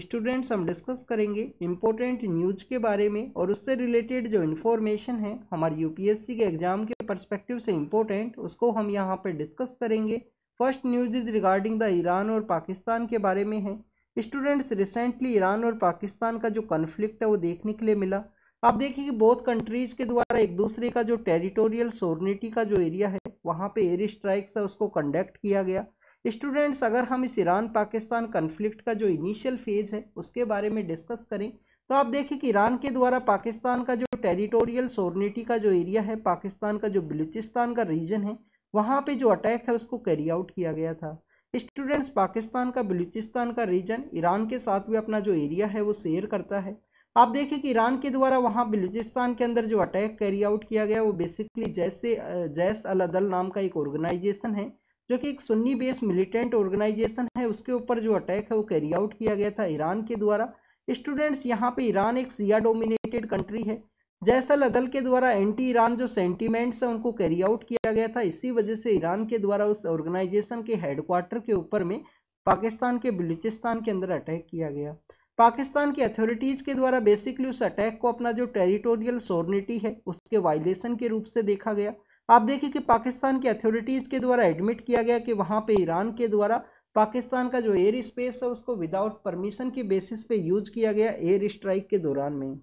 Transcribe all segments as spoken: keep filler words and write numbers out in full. Students हम discuss करेंगे important news के बारे में और उससे रिलेटेड जो इन्फॉर्मेशन है हमारे यूपीएससी के एग्जाम के पर्सपेक्टिव से इम्पोर्टेंट, उसको हम यहाँ पर डिस्कस करेंगे। First news is regarding the Iran और पाकिस्तान के बारे में है। स्टूडेंट्स रिसेंटली ईरान और पाकिस्तान का जो कन्फ्लिक्ट है वो देखने के लिए मिला। आप देखिए कि बोथ कंट्रीज के द्वारा एक दूसरे का जो टेरिटोरियल सोवरेनिटी का जो एरिया है वहाँ पे एयर स्ट्राइक्स है उसको कंडक्ट किया गया। स्टूडेंट्स अगर हम इस ईरान पाकिस्तान कन्फ्लिक्ट का जो इनिशियल फेज है उसके बारे में डिस्कस करें तो आप देखिए कि ईरान के द्वारा पाकिस्तान का जो टेरिटोरियल सोवरेनिटी का जो एरिया है, पाकिस्तान का जो बलूचिस्तान का रीजन है, वहाँ पे जो अटैक है उसको कैरी आउट किया गया था। स्टूडेंट्स पाकिस्तान का बलूचिस्तान का रीजन ईरान के साथ भी अपना जो एरिया है वो शेयर करता है। आप देखिए कि ईरान के द्वारा वहाँ बलूचिस्तान के अंदर जो अटैक कैरी आउट किया गया वो बेसिकली जैसे जैश अल अदल नाम का एक ऑर्गेनाइजेशन है जो कि एक सुन्नी बेस्ड मिलिटेंट ऑर्गेनाइजेशन है, उसके ऊपर जो अटैक है वो कैरी आउट किया गया था ईरान के द्वारा। स्टूडेंट्स यहाँ पे ईरान एक शिया डोमिनेटेड कंट्री है। जैश अल अदल के द्वारा एंटी ईरान जो सेंटिमेंट्स हैं उनको कैरी आउट किया गया था, इसी वजह से ईरान के द्वारा उस ऑर्गेनाइजेशन के हेडक्वार्टर के ऊपर में पाकिस्तान के बलूचिस्तान के अंदर अटैक किया गया। पाकिस्तान की अथॉरिटीज़ के द्वारा बेसिकली उस अटैक को अपना जो टेरिटोरियल सोवरेनिटी है उसके वायलेशन के रूप से देखा गया। आप देखिए कि पाकिस्तान की अथॉरिटीज़ के द्वारा एडमिट किया गया कि वहाँ पे ईरान के द्वारा पाकिस्तान का जो एयर स्पेस है उसको विदाउट परमिशन के बेसिस पे यूज किया गया एयर स्ट्राइक के दौरान में।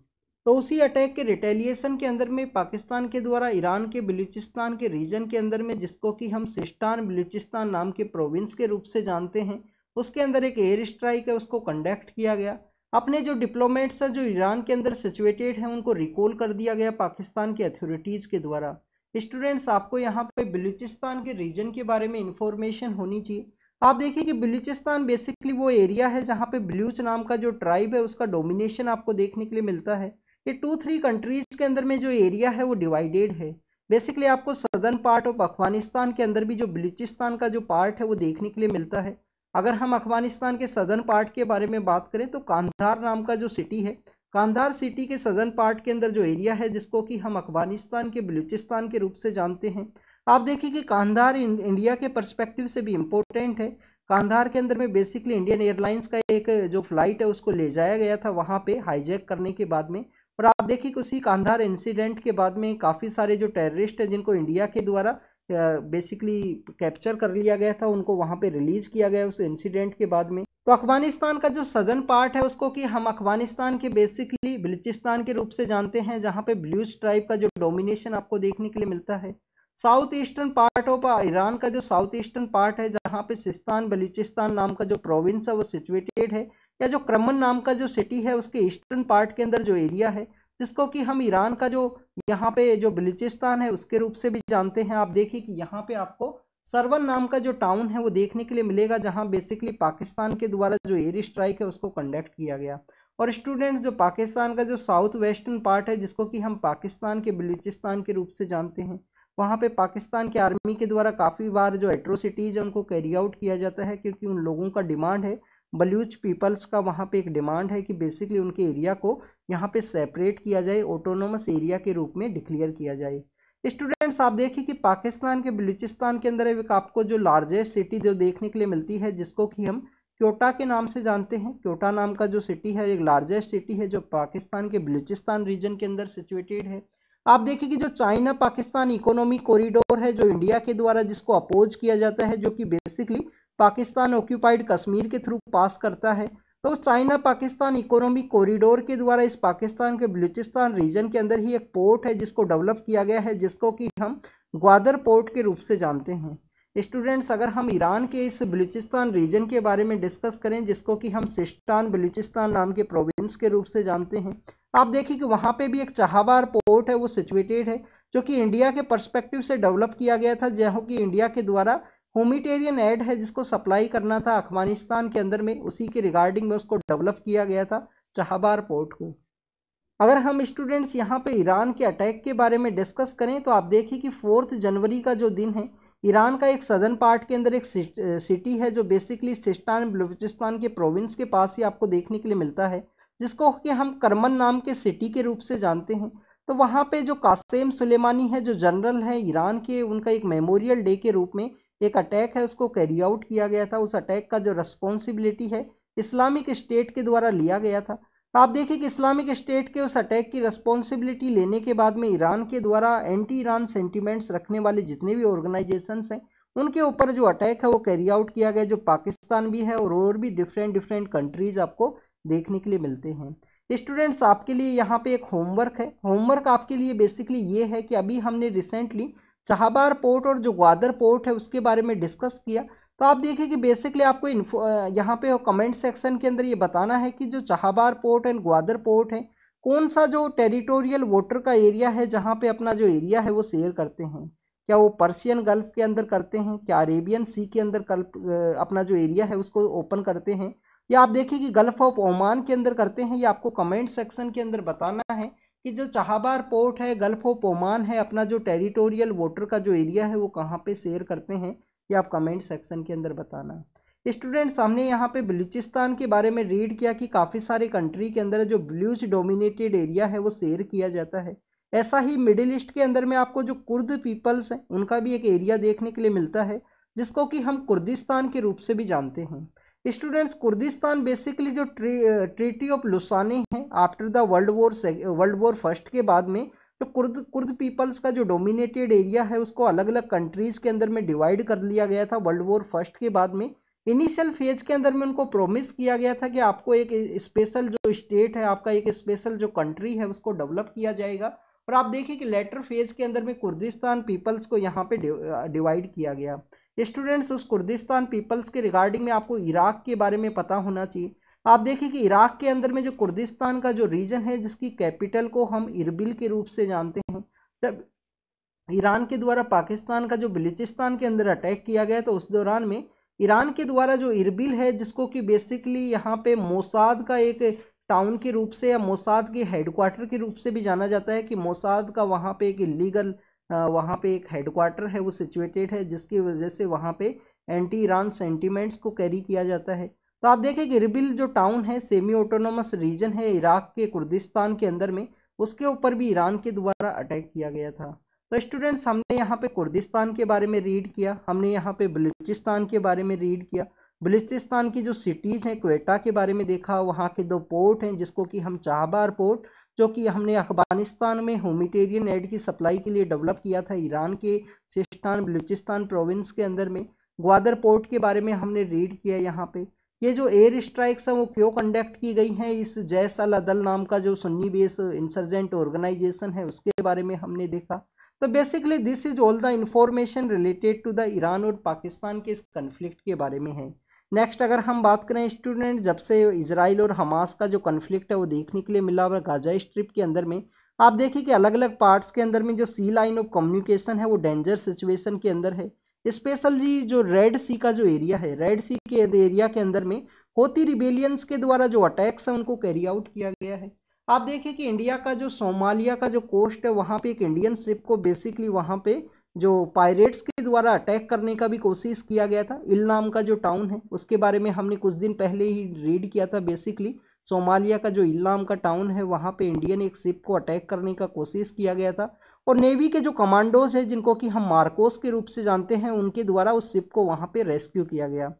तो उसी अटैक के रिटेलिएशन के अंदर में पाकिस्तान के द्वारा ईरान के बलूचिस्तान के रीजन के अंदर में, जिसको कि हम सिस्तान बलूचिस्तान नाम के प्रोविंस के रूप से जानते हैं, उसके अंदर एक एयर स्ट्राइक है उसको कंडक्ट किया गया। अपने जो डिप्लोमेट्स हैं जो ईरान के अंदर सिचुएटेड हैं उनको रिकॉल कर दिया गया पाकिस्तान की अथॉरिटीज़ के द्वारा। स्टूडेंट्स आपको यहाँ पे बलूचिस्तान के रीजन के बारे में इंफॉर्मेशन होनी चाहिए। आप देखिए कि बलूचिस्तान बेसिकली वो एरिया है जहाँ पे बलूच नाम का जो ट्राइब है उसका डोमिनेशन आपको देखने के लिए मिलता है। ये टू थ्री कंट्रीज के अंदर में जो एरिया है वो डिवाइडेड है। बेसिकली आपको सदर्न पार्ट ऑफ अफगानिस्तान के अंदर भी जो बलूचिस्तान का जो पार्ट है वो देखने के लिए मिलता है। अगर हम अफगानिस्तान के सदर्न पार्ट के बारे में बात करें तो कांधार नाम का जो सिटी है, कांधार सिटी के सदर्न पार्ट के अंदर जो एरिया है जिसको कि हम अफगानिस्तान के बलूचिस्तान के रूप से जानते हैं। आप देखिए कि कांधार इंडिया के पर्सपेक्टिव से भी इम्पोर्टेंट है। कांधार के अंदर में बेसिकली इंडियन एयरलाइंस का एक जो फ्लाइट है उसको ले जाया गया था वहाँ पे हाईजैक करने के बाद में, और आप देखिए कि उसी कांधार इंसिडेंट के बाद में काफ़ी सारे जो टेररिस्ट हैं जिनको इंडिया के द्वारा बेसिकली कैप्चर कर लिया गया था उनको वहाँ पे रिलीज किया गया उस इंसिडेंट के बाद में। तो अफगानिस्तान का जो सदर्न पार्ट है उसको कि हम अफगानिस्तान के बेसिकली बलूचिस्तान के रूप से जानते हैं जहाँ पे बलूच ट्राइब का जो डोमिनेशन आपको देखने के लिए मिलता है। South eastern part of Iran का जो साउथ ईस्टर्न पार्ट है जहाँ पे सिस्तान बलूचिस्तान नाम का जो प्रोविंस है वो सिचुएटेड है, या जो क्रमन नाम का जो सिटी है उसके ईस्टर्न पार्ट के अंदर जो एरिया है जिसको कि हम ईरान का जो यहाँ पे जो बलूचिस्तान है उसके रूप से भी जानते हैं। आप देखिए कि यहाँ पे आपको सरवन नाम का जो टाउन है वो देखने के लिए मिलेगा जहाँ बेसिकली पाकिस्तान के द्वारा जो एयर स्ट्राइक है उसको कंडक्ट किया गया। और स्टूडेंट्स जो पाकिस्तान का जो साउथ वेस्टर्न पार्ट है जिसको कि हम पाकिस्तान के बलूचिस्तान के रूप से जानते हैं, वहाँ पे पाकिस्तान की आर्मी के द्वारा काफ़ी बार जो एट्रोसिटीज़ है उनको कैरी आउट किया जाता है, क्योंकि उन लोगों का डिमांड है, बलूच पीपल्स का वहाँ पे एक डिमांड है कि बेसिकली उनके एरिया को यहाँ पे सेपरेट किया जाए, ऑटोनोमस एरिया के रूप में डिक्लेयर किया जाए। स्टूडेंट्स आप देखिए कि पाकिस्तान के बलूचिस्तान के अंदर एक आपको जो लार्जेस्ट सिटी जो देखने के लिए मिलती है जिसको कि हम क्वेटा के नाम से जानते हैं। क्वेटा नाम का जो सिटी है एक लार्जेस्ट सिटी है जो पाकिस्तान के बलूचिस्तान रीजन के अंदर सिचुएटेड है। आप देखिए कि जो चाइना पाकिस्तान इकोनॉमिक कॉरिडोर है जो इंडिया के द्वारा जिसको अपोज किया जाता है, जो कि बेसिकली पाकिस्तान ऑक्यूपाइड कश्मीर के थ्रू पास करता है, तो चाइना पाकिस्तान इकोनॉमिक कॉरिडोर के द्वारा इस पाकिस्तान के बलूचिस्तान रीजन के अंदर ही एक पोर्ट है जिसको डेवलप किया गया है जिसको कि हम ग्वादर पोर्ट के रूप से जानते हैं। स्टूडेंट्स अगर हम ईरान के इस बलूचिस्तान रीजन के बारे में डिस्कस करें जिसको कि हम सिस्तान बलूचिस्तान नाम के प्रोविंस के रूप से जानते हैं, आप देखिए कि वहाँ पे भी एक चाबहार पोर्ट है वो सिचुएटेड है जो कि इंडिया के पर्सपेक्टिव से डेवलप किया गया था, जो कि इंडिया के द्वारा ह्यूमैनिटेरियन एड है जिसको सप्लाई करना था अफगानिस्तान के अंदर में, उसी के रिगार्डिंग में उसको डेवलप किया गया था चाबहार पोर्ट को। अगर हम स्टूडेंट्स यहाँ पे ईरान के अटैक के बारे में डिस्कस करें तो आप देखिए कि फोर्थ जनवरी का जो दिन है ईरान का एक सदर्न पार्ट के अंदर एक सिटी है जो बेसिकली सिस्तान बलूचिस्तान के प्रोविंस के पास ही आपको देखने के लिए मिलता है जिसको कि हम करमन नाम के सिटी के रूप से जानते हैं। तो वहाँ पे जो कासिम सुलेमानी है जो जनरल है ईरान के, उनका एक मेमोरियल डे के रूप में एक अटैक है उसको कैरी आउट किया गया था। उस अटैक का जो रेस्पॉन्सिबिलिटी है इस्लामिक स्टेट के द्वारा लिया गया था। तो आप देखिए कि इस्लामिक स्टेट के उस अटैक की रिस्पॉन्सिबिलिटी लेने के बाद में ईरान के द्वारा एंटी ईरान सेंटिमेंट्स रखने वाले जितने भी ऑर्गेनाइजेशंस हैं उनके ऊपर जो अटैक है वो कैरी आउट किया गया, जो पाकिस्तान भी है और और भी डिफरेंट डिफरेंट कंट्रीज आपको देखने के लिए मिलते हैं। स्टूडेंट्स आपके लिए यहाँ पे एक होमवर्क है। होमवर्क आपके लिए बेसिकली ये है कि अभी हमने रिसेंटली चबहार पोर्ट और जो ग्वादर पोर्ट है उसके बारे में डिस्कस किया। तो आप देखिए कि बेसिकली आपको इन्फो यहाँ पे कमेंट सेक्शन के अंदर ये बताना है कि जो Chabahar port and Gwadar port है कौन सा जो टेरिटोरियल वाटर का एरिया है जहाँ पे अपना जो एरिया है वो शेयर करते हैं। क्या वो पर्शियन गल्फ के अंदर करते हैं, क्या अरेबियन सी के अंदर गल्फ अपना जो एरिया है उसको ओपन करते हैं, या आप देखिए कि गल्फ ऑफ ओमान के अंदर करते हैं। ये आपको कमेंट सेक्शन के अंदर बताना है कि जो चबहार पोर्ट है, गल्फ ऑफ ओमान है, अपना जो टेरिटोरियल वाटर का जो एरिया है वो कहाँ पे शेयर करते हैं, ये आप कमेंट सेक्शन के अंदर बताना। स्टूडेंट्स हमने यहाँ पे बलूचिस्तान के बारे में रीड किया कि काफ़ी सारे कंट्री के अंदर जो बलूच डोमिनेटेड एरिया है वो शेयर किया जाता है। ऐसा ही मिडिल ईस्ट के अंदर में आपको जो कुर्द पीपल्स हैं उनका भी एक एरिया देखने के लिए मिलता है जिसको कि हम कुर्दिस्तान के रूप से भी जानते हैं। स्टूडेंट्स कुर्दिस्तान बेसिकली जो ट्री, ट्रीटी ऑफ लुसाने हैं after the world war world war first के बाद में तो कुर्द कुर्द पीपल्स का जो डोमिनेटेड एरिया है उसको अलग अलग कंट्रीज़ के अंदर में डिवाइड कर लिया गया था वर्ल्ड वॉर फर्स्ट के बाद में। इनिशियल फेज के अंदर में उनको प्रॉमिस किया गया था कि आपको एक स्पेशल जो स्टेट है, आपका एक स्पेशल जो कंट्री है उसको डेवलप किया जाएगा। और आप देखिए कि लेटर फेज के अंदर में कुर्दिस्तान पीपल्स को यहाँ पे डिवाइड किया गया। स्टूडेंट्स उस कुर्दिस्तान पीपल्स के रिगार्डिंग में आपको इराक़ के बारे में पता होना चाहिए। आप देखिए कि इराक़ के अंदर में जो कुर्दिस्तान का जो रीजन है जिसकी कैपिटल को हम इरबिल के रूप से जानते हैं, जब ईरान के द्वारा पाकिस्तान का जो बलूचिस्तान के अंदर अटैक किया गया तो उस दौरान में ईरान के द्वारा जो इरबिल है जिसको कि बेसिकली यहाँ पे मोसाद का एक टाउन के रूप से या मोसाद के हेडक्वार्टर के रूप से भी जाना जाता है कि मोसाद का वहाँ पे एक इलीगल वहाँ पे एक हेडक्वार्टर है वो सिचुएटेड है जिसकी वजह से वहाँ पे एंटी ईरान सेंटिमेंट्स को कैरी किया जाता है। तो आप देखिए कि इरबिल जो टाउन है सेमी ऑटोनोमस रीजन है इराक़ के कुर्दिस्तान के अंदर में, उसके ऊपर भी ईरान के द्वारा अटैक किया गया था। तो स्टूडेंट्स हमने यहाँ पे कुर्दिस्तान के बारे में रीड किया, हमने यहाँ पे बलूचिस्तान के बारे में रीड किया, बलूचिस्तान की जो सिटीज़ हैं क्वेटा के बारे में देखा, वहाँ के दो पोर्ट हैं जिसको कि हम चबहार पोर्ट जो कि हमने अफगानिस्तान में ह्यूमैनिटेरियन एड की सप्लाई के लिए डेवलप किया था ईरान के सिस्तान बलूचिस्तान प्रोविंस के अंदर में, ग्वादर पोर्ट के बारे में हमने रीड किया। यहाँ पे ये जो एयर स्ट्राइक्स हैं वो क्यों कंडक्ट की गई हैं, इस जैश अल अदल नाम का जो सुन्नी बेस इंसर्जेंट ऑर्गेनाइजेशन है उसके बारे में हमने देखा। तो basically this is all the information related to the Iran और पाकिस्तान के इस कन्फ्लिक्ट के बारे में है। नेक्स्ट अगर हम बात करें स्टूडेंट, जब से इजराइल और हमास का जो कन्फ्लिक्ट है वो देखने के लिए मिला हुआ गाजा स्ट्रिप के अंदर में, आप देखिए कि अलग अलग पार्ट्स के अंदर में जो सी लाइन ऑफ कम्युनिकेशन है वो डेंजर सिचुएशन के अंदर है। स्पेशल जी जो रेड सी का जो एरिया है, रेड सी के एरिया के अंदर में होती रिबेलियंस के द्वारा जो अटैक्स हैं उनको कैरी आउट किया गया है। आप देखिए कि इंडिया का जो सोमालिया का जो कोस्ट है वहाँ पे एक इंडियन शिप को बेसिकली वहाँ पे जो पायरेट्स के द्वारा अटैक करने का भी कोशिश किया गया था। इल नाम का जो टाउन है उसके बारे में हमने कुछ दिन पहले ही रीड किया था। बेसिकली सोमालिया का जो इल नाम का टाउन है वहाँ पे इंडियन एक शिप को अटैक करने का कोशिश किया गया था और नेवी के जो कमांडोज है जिनको कि हम मार्कोस के रूप से जानते हैं उनके द्वारा उस शिप को वहाँ पे रेस्क्यू किया गया।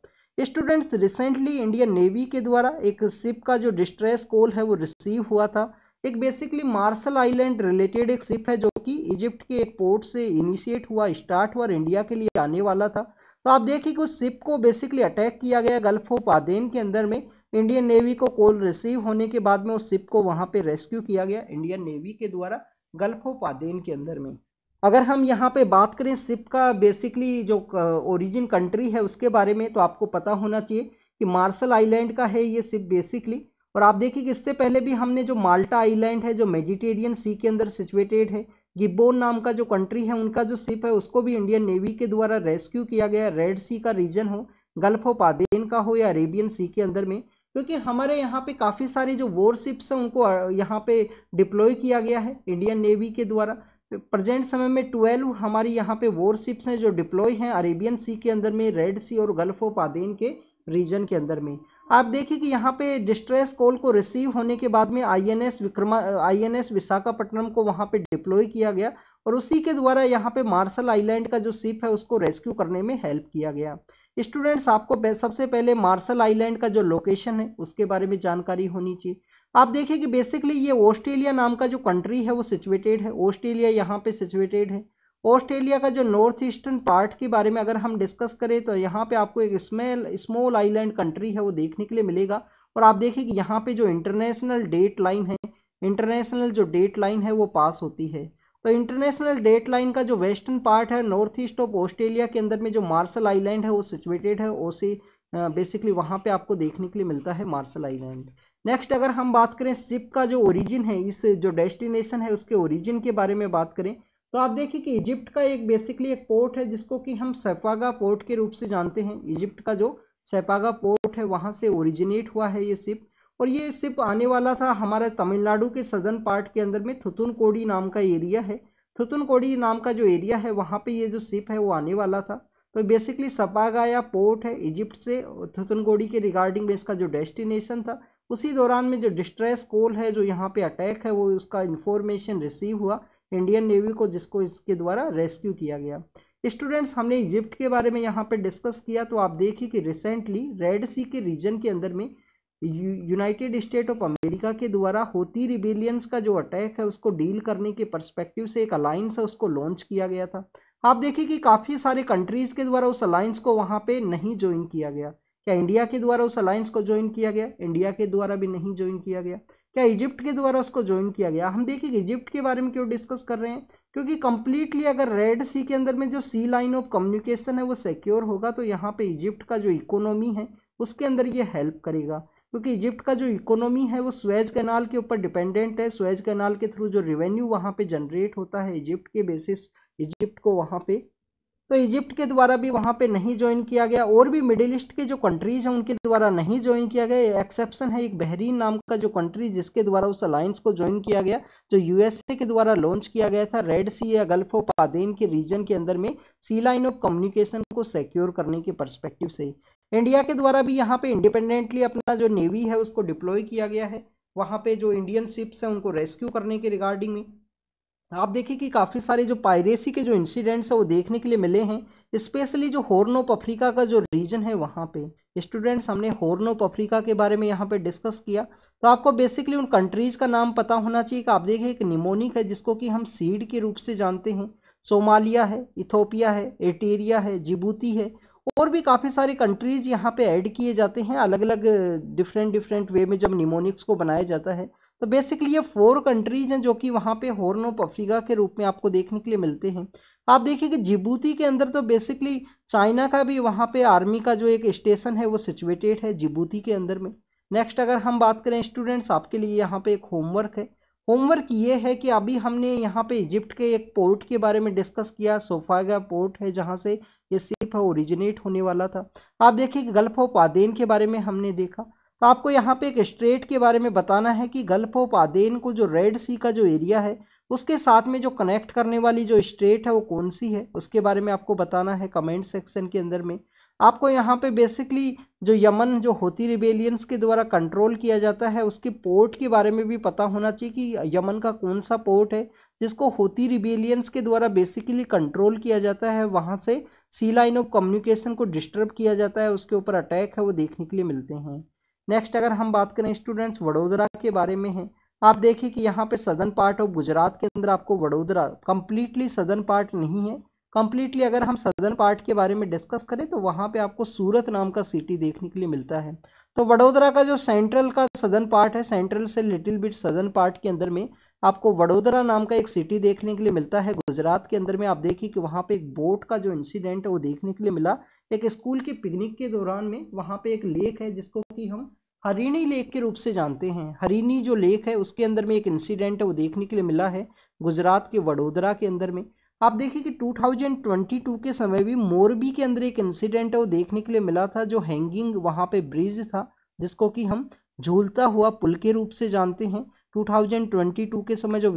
स्टूडेंट्स रिसेंटली इंडियन नेवी के द्वारा एक शिप का जो डिस्ट्रेस कॉल है वो रिसीव हुआ था। एक बेसिकली मार्शल आइलैंड रिलेटेड एक शिप है जो कि इजिप्ट के एक पोर्ट से इनिशिएट हुआ, स्टार्ट हुआ और इंडिया के लिए आने वाला था। तो आप देखिए कि उस शिप को बेसिकली अटैक किया गया गल्फ ऑफ आदेन के अंदर में। इंडियन नेवी को कॉल रिसीव होने के बाद में उस शिप को वहाँ पर रेस्क्यू किया गया इंडियन नेवी के द्वारा गल्फ ऑफ आदेन के अंदर में। अगर हम यहाँ पे बात करें शिप का बेसिकली जो ओरिजिन कंट्री है उसके बारे में तो आपको पता होना चाहिए कि मार्शल आइलैंड का है ये शिप बेसिकली। और आप देखिए कि इससे पहले भी हमने जो माल्टा आइलैंड है जो मेडिटेरियन सी के अंदर सिचुएटेड है, गिबोन नाम का जो कंट्री है उनका जो शिप है उसको भी इंडियन नेवी के द्वारा रेस्क्यू किया गया। रेड सी का रीजन हो, गल्फ ऑफ आदेन का हो या अरेबियन सी के अंदर में, क्योंकि हमारे यहाँ पे काफ़ी सारे जो वॉर शिप्स हैं उनको यहाँ पे डिप्लॉय किया गया है इंडियन नेवी के द्वारा। प्रेजेंट समय में ट्वेल्व हमारी यहाँ पे वॉर शिप्स हैं जो डिप्लॉय हैं अरेबियन सी के अंदर में, रेड सी और गल्फ ऑफ आदेन के रीजन के अंदर में। आप देखिए कि यहाँ पे डिस्ट्रेस कॉल को रिसीव होने के बाद में I N S Vikrama I N S Visakhapatnam को वहाँ पे डिप्लॉय किया गया और उसी के द्वारा यहाँ पे मार्शल आइलैंड का जो शिप है उसको रेस्क्यू करने में हेल्प किया गया। स्टूडेंट्स आपको सबसे पहले मार्शल आइलैंड का जो लोकेशन है उसके बारे में जानकारी होनी चाहिए। आप देखिए कि बेसिकली ये ऑस्ट्रेलिया नाम का जो कंट्री है वो सिचुएटेड है, ऑस्ट्रेलिया यहाँ पे सिचुएटेड है। ऑस्ट्रेलिया का जो नॉर्थ ईस्टर्न पार्ट के बारे में अगर हम डिस्कस करें तो यहाँ पे आपको एक स्मॉल स्मॉल आइलैंड कंट्री है वो देखने के लिए मिलेगा। और आप देखिए कि यहाँ पे जो इंटरनेशनल डेट लाइन है, इंटरनेशनल जो डेट लाइन है वो पास होती है। तो इंटरनेशनल डेट लाइन का जो वेस्टर्न पार्ट है नॉर्थ ईस्ट ऑफ ऑस्ट्रेलिया के अंदर में जो मार्शल आइलैंड है वो सिचुएटेड है, उसे बेसिकली वहाँ पर आपको देखने के लिए मिलता है मार्शल आइलैंड। नेक्स्ट अगर हम बात करें शिप का जो ओरिजिन है, इस जो डेस्टिनेशन है उसके ओरिजिन के बारे में बात करें तो आप देखिए कि इजिप्ट का एक बेसिकली एक पोर्ट है जिसको कि हम सेफागा पोर्ट के रूप से जानते हैं। इजिप्ट का जो सेफागा पोर्ट है वहाँ से ओरिजिनेट हुआ है ये शिप। और ये शिप आने वाला था हमारे तमिलनाडु के सदर्न पार्ट के अंदर में थुतुनकोडी नाम का एरिया है, थुतुनकोडी नाम का जो एरिया है वहाँ पर ये जो शिप है वो आने वाला था। तो बेसिकली सेफागा या पोर्ट है इजिप्ट से थुतुनकोडी के रिगार्डिंग में इसका जो डेस्टिनेशन था, उसी दौरान में जो डिस्ट्रेस कॉल है जो यहाँ पे अटैक है वो उसका इन्फॉर्मेशन रिसीव हुआ इंडियन नेवी को, जिसको इसके द्वारा रेस्क्यू किया गया। स्टूडेंट्स हमने इजिप्ट के बारे में यहाँ पे डिस्कस किया। तो आप देखिए कि रिसेंटली रेड सी के रीजन के अंदर में यूनाइटेड स्टेट ऑफ अमेरिका के द्वारा होती रिबेलियंस का जो अटैक है उसको डील करने के परस्पेक्टिव से एक अलायंस है उसको लॉन्च किया गया था। आप देखिए कि काफ़ी सारे कंट्रीज़ के द्वारा उस अलायंस को वहाँ पर नहीं ज्वाइन किया गया। क्या इंडिया के द्वारा उस अलायंस को ज्वाइन किया गया? इंडिया के द्वारा भी नहीं ज्वाइन किया गया। क्या इजिप्ट के द्वारा उसको ज्वाइन किया गया? हम देखिए इजिप्ट के बारे में क्यों डिस्कस कर रहे हैं, क्योंकि कंप्लीटली अगर रेड सी के अंदर में जो सी लाइन ऑफ कम्युनिकेशन है वो सिक्योर होगा तो यहाँ पे इजिप्ट का जो इकोनॉमी है उसके अंदर ये हेल्प करेगा, क्योंकि इजिप्ट का जो इकोनॉमी है वो स्वेज कैनाल के ऊपर डिपेंडेंट है। स्वेज कैनाल के थ्रू जो रेवेन्यू वहाँ पर जनरेट होता है इजिप्ट के बेसिस इजिप्ट को वहाँ पर, तो इजिप्ट के द्वारा भी वहाँ पे नहीं ज्वाइन किया गया। और भी मिडिल ईस्ट के जो कंट्रीज़ हैं उनके द्वारा नहीं ज्वाइन किया गया। एक्सेप्शन है एक बहरीन नाम का जो कंट्री जिसके द्वारा उस अलायंस को ज्वाइन किया गया जो यूएसए के द्वारा लॉन्च किया गया था रेड सी या गल्फ ऑफ आदेन के रीजन के अंदर में सी लाइन ऑफ कम्युनिकेशन को सिक्योर करने के परस्पेक्टिव से। इंडिया के द्वारा भी यहाँ पर इंडिपेंडेंटली अपना जो नेवी है उसको डिप्लॉय किया गया है वहाँ पर जो इंडियन शिप्स हैं उनको रेस्क्यू करने के रिगार्डिंग में। आप देखिए कि काफ़ी सारे जो पायरेसी के जो इंसिडेंट्स हैं वो देखने के लिए मिले हैं, स्पेशली जो हॉर्न ऑफ अफ्रीका का जो रीजन है वहाँ पे। स्टूडेंट्स हमने हॉर्न ऑफ अफ्रीका के बारे में यहाँ पे डिस्कस किया। तो आपको बेसिकली उन कंट्रीज़ का नाम पता होना चाहिए कि आप देखिए एक निमोनिक है जिसको कि हम सीड के रूप से जानते हैं, सोमालिया है, इथोपिया है, एटीरिया है, जिबूती है, और भी काफ़ी सारे कंट्रीज़ यहाँ पर ऐड किए जाते हैं अलग अलग डिफरेंट डिफरेंट वे में जब निमोनिक्स को बनाया जाता है। तो बेसिकली ये फोर कंट्रीज़ हैं जो कि वहाँ पे हॉर्न ऑफ अफ्रीका के रूप में आपको देखने के लिए मिलते हैं। आप देखिए कि जिबूती के अंदर तो बेसिकली चाइना का भी वहाँ पे आर्मी का जो एक स्टेशन है वो सिचुएटेड है जिबूती के अंदर में। नेक्स्ट अगर हम बात करें स्टूडेंट्स, आपके लिए यहाँ पे एक होमवर्क है। होमवर्क ये है कि अभी हमने यहाँ पे इजिप्ट के एक पोर्ट के बारे में डिस्कस किया, सेफागा पोर्ट है जहाँ से ये शिप है ओरिजिनेट होने वाला था। आप देखिए कि गल्फ ऑफ आदेन के बारे में हमने देखा। तो आपको यहाँ पे एक स्ट्रेट के बारे में बताना है कि गल्फ ऑफ आदेन को जो रेड सी का जो एरिया है उसके साथ में जो कनेक्ट करने वाली जो स्ट्रेट है वो कौन सी है, उसके बारे में आपको बताना है कमेंट सेक्शन के अंदर में। आपको यहाँ पे बेसिकली जो यमन जो होती रिबेलियंस के द्वारा कंट्रोल किया जाता है उसके पोर्ट के बारे में भी पता होना चाहिए कि यमन का कौन सा पोर्ट है जिसको होती रिबेलियंस के द्वारा बेसिकली कंट्रोल किया जाता है, वहाँ से सी लाइन ऑफ कम्युनिकेशन को डिस्टर्ब किया जाता है, उसके ऊपर अटैक है वो देखने के लिए मिलते हैं। नेक्स्ट अगर हम बात करें स्टूडेंट्स वडोदरा के बारे में है। आप देखिए कि यहाँ पे सदर्न पार्ट ऑफ गुजरात के अंदर आपको वडोदरा, कम्प्लीटली सदर्न पार्ट नहीं है, कम्प्लीटली अगर हम सदर्न पार्ट के बारे में डिस्कस करें तो वहाँ पे आपको सूरत नाम का सिटी देखने के लिए मिलता है। तो वडोदरा का जो सेंट्रल का सदर्न पार्ट है, सेंट्रल से लिटिल बिट सदर्न पार्ट के अंदर में आपको वडोदरा नाम का एक सिटी देखने के लिए मिलता है गुजरात के अंदर में। आप देखिए कि वहाँ पे एक बोट का जो इंसिडेंट है वो देखने के लिए मिला। एक स्कूल के पिकनिक के दौरान में वहाँ पे एक लेक है जिसको कि हम हरिणी लेक के रूप से जानते हैं, हरिणी जो लेक है उसके अंदर में एक इंसिडेंट है वो देखने के लिए मिला है गुजरात के वडोदरा के अंदर में। आप देखिए कि दो हज़ार बाईस के समय भी मोरबी के अंदर एक इंसिडेंट है वो देखने के लिए मिला था, जो हैंगिंग वहाँ पे ब्रिज था जिसको कि हम झूलता हुआ पुल के रूप से जानते हैं। दो हज़ार बाईस के समय जो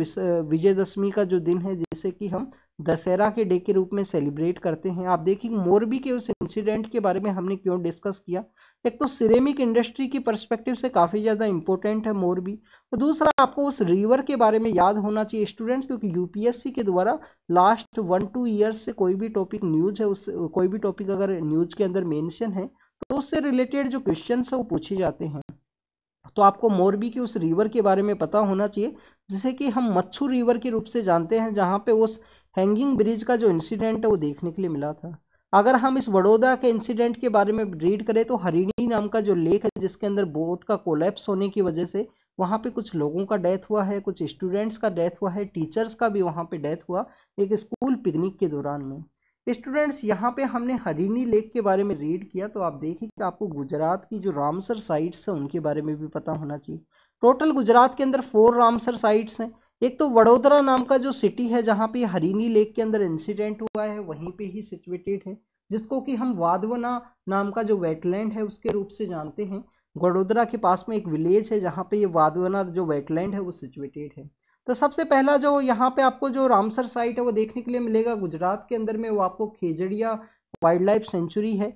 विजयदशमी का जो दिन है जिसे कि हम दशहरा के डे के रूप में सेलिब्रेट करते हैं। आप देखिए मोरबी के उस इंसिडेंट के बारे में हमने क्यों डिस्कस किया, एक तो सिरेमिक इंडस्ट्री की पर्सपेक्टिव से काफ़ी ज़्यादा इंपॉर्टेंट है मोरबी, और दूसरा आपको उस रिवर के बारे में याद होना चाहिए स्टूडेंट्स, क्योंकि यूपीएससी के द्वारा लास्ट वन टू ईयर्स से कोई भी टॉपिक न्यूज़ है, उस कोई भी टॉपिक अगर न्यूज़ के अंदर मेंशन है तो उससे रिलेटेड जो क्वेश्चन है वो पूछे जाते हैं। तो आपको मोरबी के उस रिवर के बारे में पता होना चाहिए जिसे कि हम मच्छू रिवर के रूप से जानते हैं, जहाँ पे उस हैंगिंग ब्रिज का जो इंसिडेंट है वो देखने के लिए मिला था। अगर हम इस वडोदरा के इंसिडेंट के बारे में रीड करें तो हरिणी नाम का जो लेक है जिसके अंदर बोट का कोलैप्स होने की वजह से वहाँ पे कुछ लोगों का डेथ हुआ है, कुछ स्टूडेंट्स का डेथ हुआ है, टीचर्स का भी वहाँ पे डेथ हुआ एक स्कूल पिकनिक के दौरान में। स्टूडेंट्स यहाँ पे हमने हरिणी लेक के बारे में रीड किया, तो आप देखिए कि आपको गुजरात की जो रामसर साइट्स हैं उनके बारे में भी पता होना चाहिए। टोटल गुजरात के अंदर फोर रामसर साइट्स हैं। एक तो वडोदरा नाम का जो सिटी है जहाँ पे हरिणी लेक के अंदर इंसिडेंट हुआ है वहीं पे ही सिचुएटेड है, जिसको कि हम वाधवना नाम का जो वेटलैंड है उसके रूप से जानते हैं। वडोदरा के पास में एक विलेज है जहाँ पे ये वाधवना जो वेटलैंड है वो सिचुएटेड है। तो सबसे पहला जो यहाँ पे आपको जो रामसर साइट है वो देखने के लिए मिलेगा गुजरात के अंदर में, वो आपको खेजड़िया वाइल्ड लाइफ सेंचुरी है।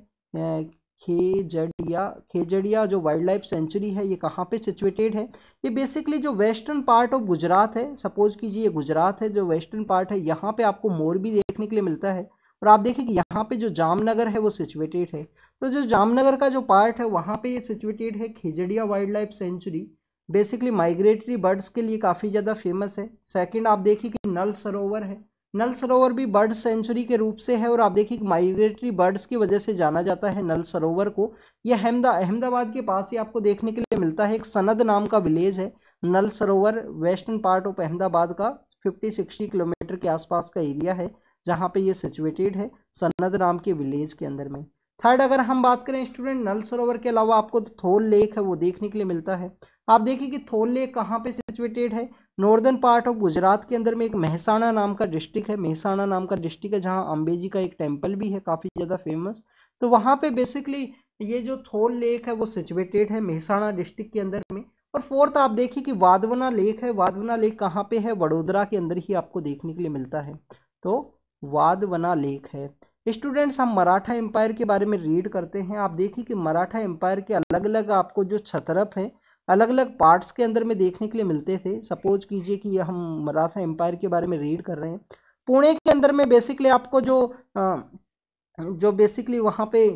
खेजड़िया खेजड़िया जो वाइल्ड लाइफ सेंचुरी है ये कहाँ पे सिचुएटेड है, ये बेसिकली जो वेस्टर्न पार्ट ऑफ गुजरात है, सपोज कीजिए ये गुजरात है जो वेस्टर्न पार्ट है, यहाँ पे आपको मोरबी देखने के लिए मिलता है। और आप देखिए कि यहाँ पे जो जामनगर है वो सिचुएटेड है, तो जो जामनगर का जो पार्ट है वहाँ पे ये सिचुएटेड है Khijadiya wild life sanctuary, basically migratory birds के लिए काफ़ी ज़्यादा फेमस है। सेकंड आप देखिए कि नल सरोवर है, नल सरोवर भी बर्ड सेंचुरी के रूप से है और आप देखिए कि माइग्रेटरी बर्ड्स की वजह से जाना जाता है नल सरोवर को। यह अहमदा अहमदाबाद के पास ही आपको देखने के लिए मिलता है, एक सनद नाम का विलेज है। नल सरोवर वेस्टर्न पार्ट ऑफ अहमदाबाद का फिफ्टी सिक्सटी किलोमीटर के आसपास का एरिया है जहाँ पर यह सिचुएटेड है, सनद नाम के विलेज के अंदर में। थर्ड अगर हम बात करें स्टूडेंट, नल सरोवर के अलावा आपको थोल लेक है वो देखने के लिए मिलता है। आप देखिए कि थोल लेक कहाँ पे सिचुएटेड है, नॉर्दर्न पार्ट ऑफ गुजरात के अंदर में एक मेहसाणा नाम का डिस्ट्रिक्ट है। मेहसाणा नाम का डिस्ट्रिक्ट है जहाँ अम्बे जी का एक टेम्पल भी है काफ़ी ज़्यादा फेमस, तो वहाँ पे बेसिकली ये जो थोल लेक है वो सिचुएटेड है मेहसाणा डिस्ट्रिक्ट के अंदर में। और फोर्थ आप देखिए कि वाधवना लेक है, वाधवना लेक कहाँ पे है, वडोदरा के अंदर ही आपको देखने के लिए मिलता है, तो वाधवना लेक है। स्टूडेंट्स हम मराठा एम्पायर के बारे में रीड करते हैं। आप देखिए कि मराठा एम्पायर के अलग अलग आपको जो छतरप हैं अलग अलग पार्ट्स के अंदर में देखने के लिए मिलते थे। सपोज कीजिए कि हम मराठा एम्पायर के बारे में रीड कर रहे हैं, पुणे के अंदर में बेसिकली आपको जो जो बेसिकली वहाँ पे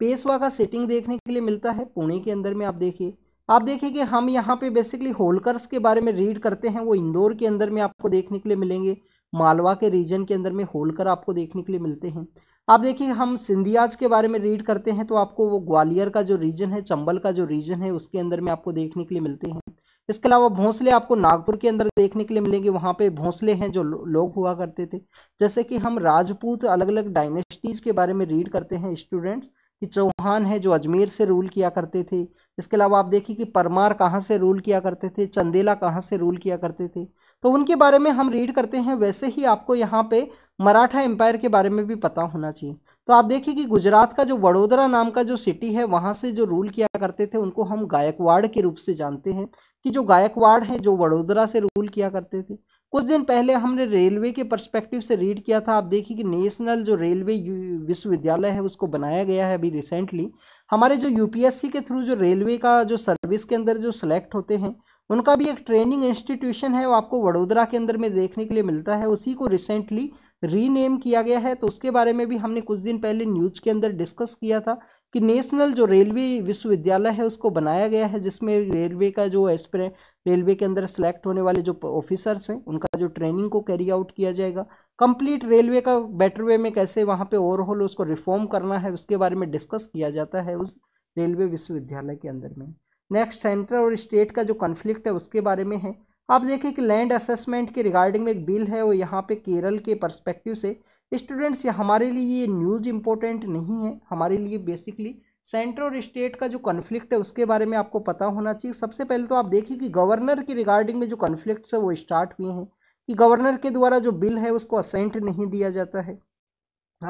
पेशवा का सेटिंग देखने के लिए मिलता है पुणे के अंदर में। आप देखिए आप देखिए कि हम यहाँ पे बेसिकली होलकर्स के बारे में रीड करते हैं, वो इंदौर के अंदर में आपको देखने के लिए मिलेंगे, मालवा के रीजन के अंदर में होलकर आपको देखने के लिए मिलते हैं। आप देखिए हम सिंधियाज के बारे में रीड करते हैं तो आपको वो ग्वालियर का जो रीजन है, चंबल का जो रीजन है उसके अंदर में आपको देखने के लिए मिलते हैं। इसके अलावा भोंसले आपको नागपुर के अंदर देखने के लिए मिलेंगे, वहाँ पे भोंसले हैं जो लोग हुआ करते थे। जैसे कि हम राजपूत अलग अलग डायनेस्टीज़ के बारे में रीड करते हैं स्टूडेंट्स, कि चौहान है जो अजमेर से रूल किया करते थे। इसके अलावा आप देखिए कि परमार कहाँ से रूल किया करते थे, चंदेला कहाँ से रूल किया करते थे, तो उनके बारे में हम रीड करते हैं। वैसे ही आपको यहाँ पे मराठा एम्पायर के बारे में भी पता होना चाहिए। तो आप देखिए कि गुजरात का जो वडोदरा नाम का जो सिटी है वहाँ से जो रूल किया करते थे उनको हम गायकवाड़ के रूप से जानते हैं, कि जो गायकवाड़ है जो वडोदरा से रूल किया करते थे। कुछ दिन पहले हमने रेलवे के पर्सपेक्टिव से रीड किया था। आप देखिए कि नेशनल जो रेलवे विश्वविद्यालय है उसको बनाया गया है अभी रिसेंटली। हमारे जो यूपीएससी के थ्रू जो रेलवे का जो सर्विस के अंदर जो सेलेक्ट होते हैं उनका भी एक ट्रेनिंग इंस्टीट्यूशन है, वो आपको वडोदरा के अंदर में देखने के लिए मिलता है। उसी को रिसेंटली रीनेम किया गया है, तो उसके बारे में भी हमने कुछ दिन पहले न्यूज़ के अंदर डिस्कस किया था कि नेशनल जो रेलवे विश्वविद्यालय है उसको बनाया गया है, जिसमें रेलवे का जो एस्पिरेंट रेलवे के अंदर सेलेक्ट होने वाले जो ऑफिसर्स हैं उनका जो ट्रेनिंग को कैरी आउट किया जाएगा। कंप्लीट रेलवे का बेटर वे में कैसे वहाँ पे ओवरऑल उसको रिफॉर्म करना है उसके बारे में डिस्कस किया जाता है उस रेलवे विश्वविद्यालय के अंदर में। नेक्स्ट सेंटर और स्टेट का जो कन्फ्लिक्ट है उसके बारे में है। आप देखिए कि लैंड असेसमेंट के रिगार्डिंग में एक बिल है वो यहाँ पे केरल के पर्सपेक्टिव से। स्टूडेंट्स ये हमारे लिए ये न्यूज़ इम्पोर्टेंट नहीं है, हमारे लिए बेसिकली सेंटर और स्टेट का जो कन्फ्लिक्ट है उसके बारे में आपको पता होना चाहिए। सबसे पहले तो आप देखिए कि गवर्नर के रिगार्डिंग में जो कन्फ्लिक्ट्स है वो स्टार्ट हुए हैं, कि गवर्नर के द्वारा जो बिल है उसको असेंट नहीं दिया जाता है।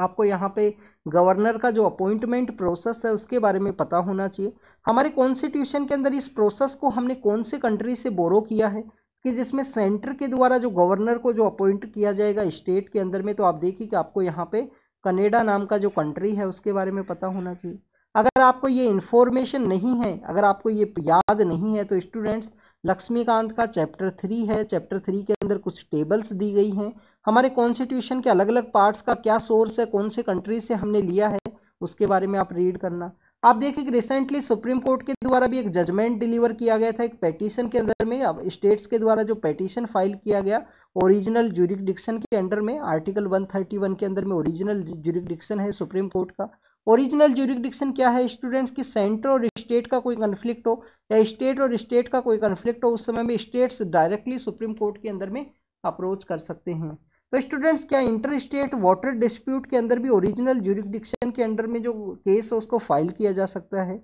आपको यहाँ पे गवर्नर का जो अपॉइंटमेंट प्रोसेस है उसके बारे में पता होना चाहिए। हमारे कॉन्स्टिट्यूशन के अंदर इस प्रोसेस को हमने कौन से कंट्री से बोरो किया है, कि जिसमें सेंटर के द्वारा जो गवर्नर को जो अपॉइंट किया जाएगा स्टेट के अंदर में, तो आप देखिए कि आपको यहाँ पे कनाडा नाम का जो कंट्री है उसके बारे में पता होना चाहिए। अगर आपको ये इन्फॉर्मेशन नहीं है, अगर आपको ये याद नहीं है, तो स्टूडेंट्स लक्ष्मीकांत का चैप्टर थ्री है, चैप्टर थ्री के अंदर कुछ टेबल्स दी गई हैं, हमारे कॉन्स्टिट्यूशन के अलग अलग पार्ट्स का क्या सोर्स है, कौन से कंट्री से हमने लिया है, उसके बारे में आप रीड करना। आप देखिए कि रिसेंटली सुप्रीम कोर्ट के द्वारा भी एक जजमेंट डिलीवर किया गया था एक पेटिशन के अंदर में। अब स्टेट्स के द्वारा जो पेटिशन फाइल किया गया ओरिजिनल ज्यूरिसडिक्शन के अंडर में, आर्टिकल एक सौ इकतीस के अंदर में ओरिजिनल ज्यूरिसडिक्शन है सुप्रीम कोर्ट का। ओरिजिनल ज्यूरिसडिक्शन क्या है स्टूडेंट्स, की सेंटर और स्टेट का कोई कन्फ्लिक्ट हो या स्टेट और स्टेट का कोई कन्फ्लिक्ट हो, उस समय में स्टेट्स डायरेक्टली सुप्रीम कोर्ट के अंदर में अप्रोच कर सकते हैं। तो स्टूडेंट्स क्या इंटर स्टेट वाटर डिस्प्यूट के अंदर भी ओरिजिनल ज्यूरिसडिक्शन के अंडर में जो केस है उसको फाइल किया जा सकता है।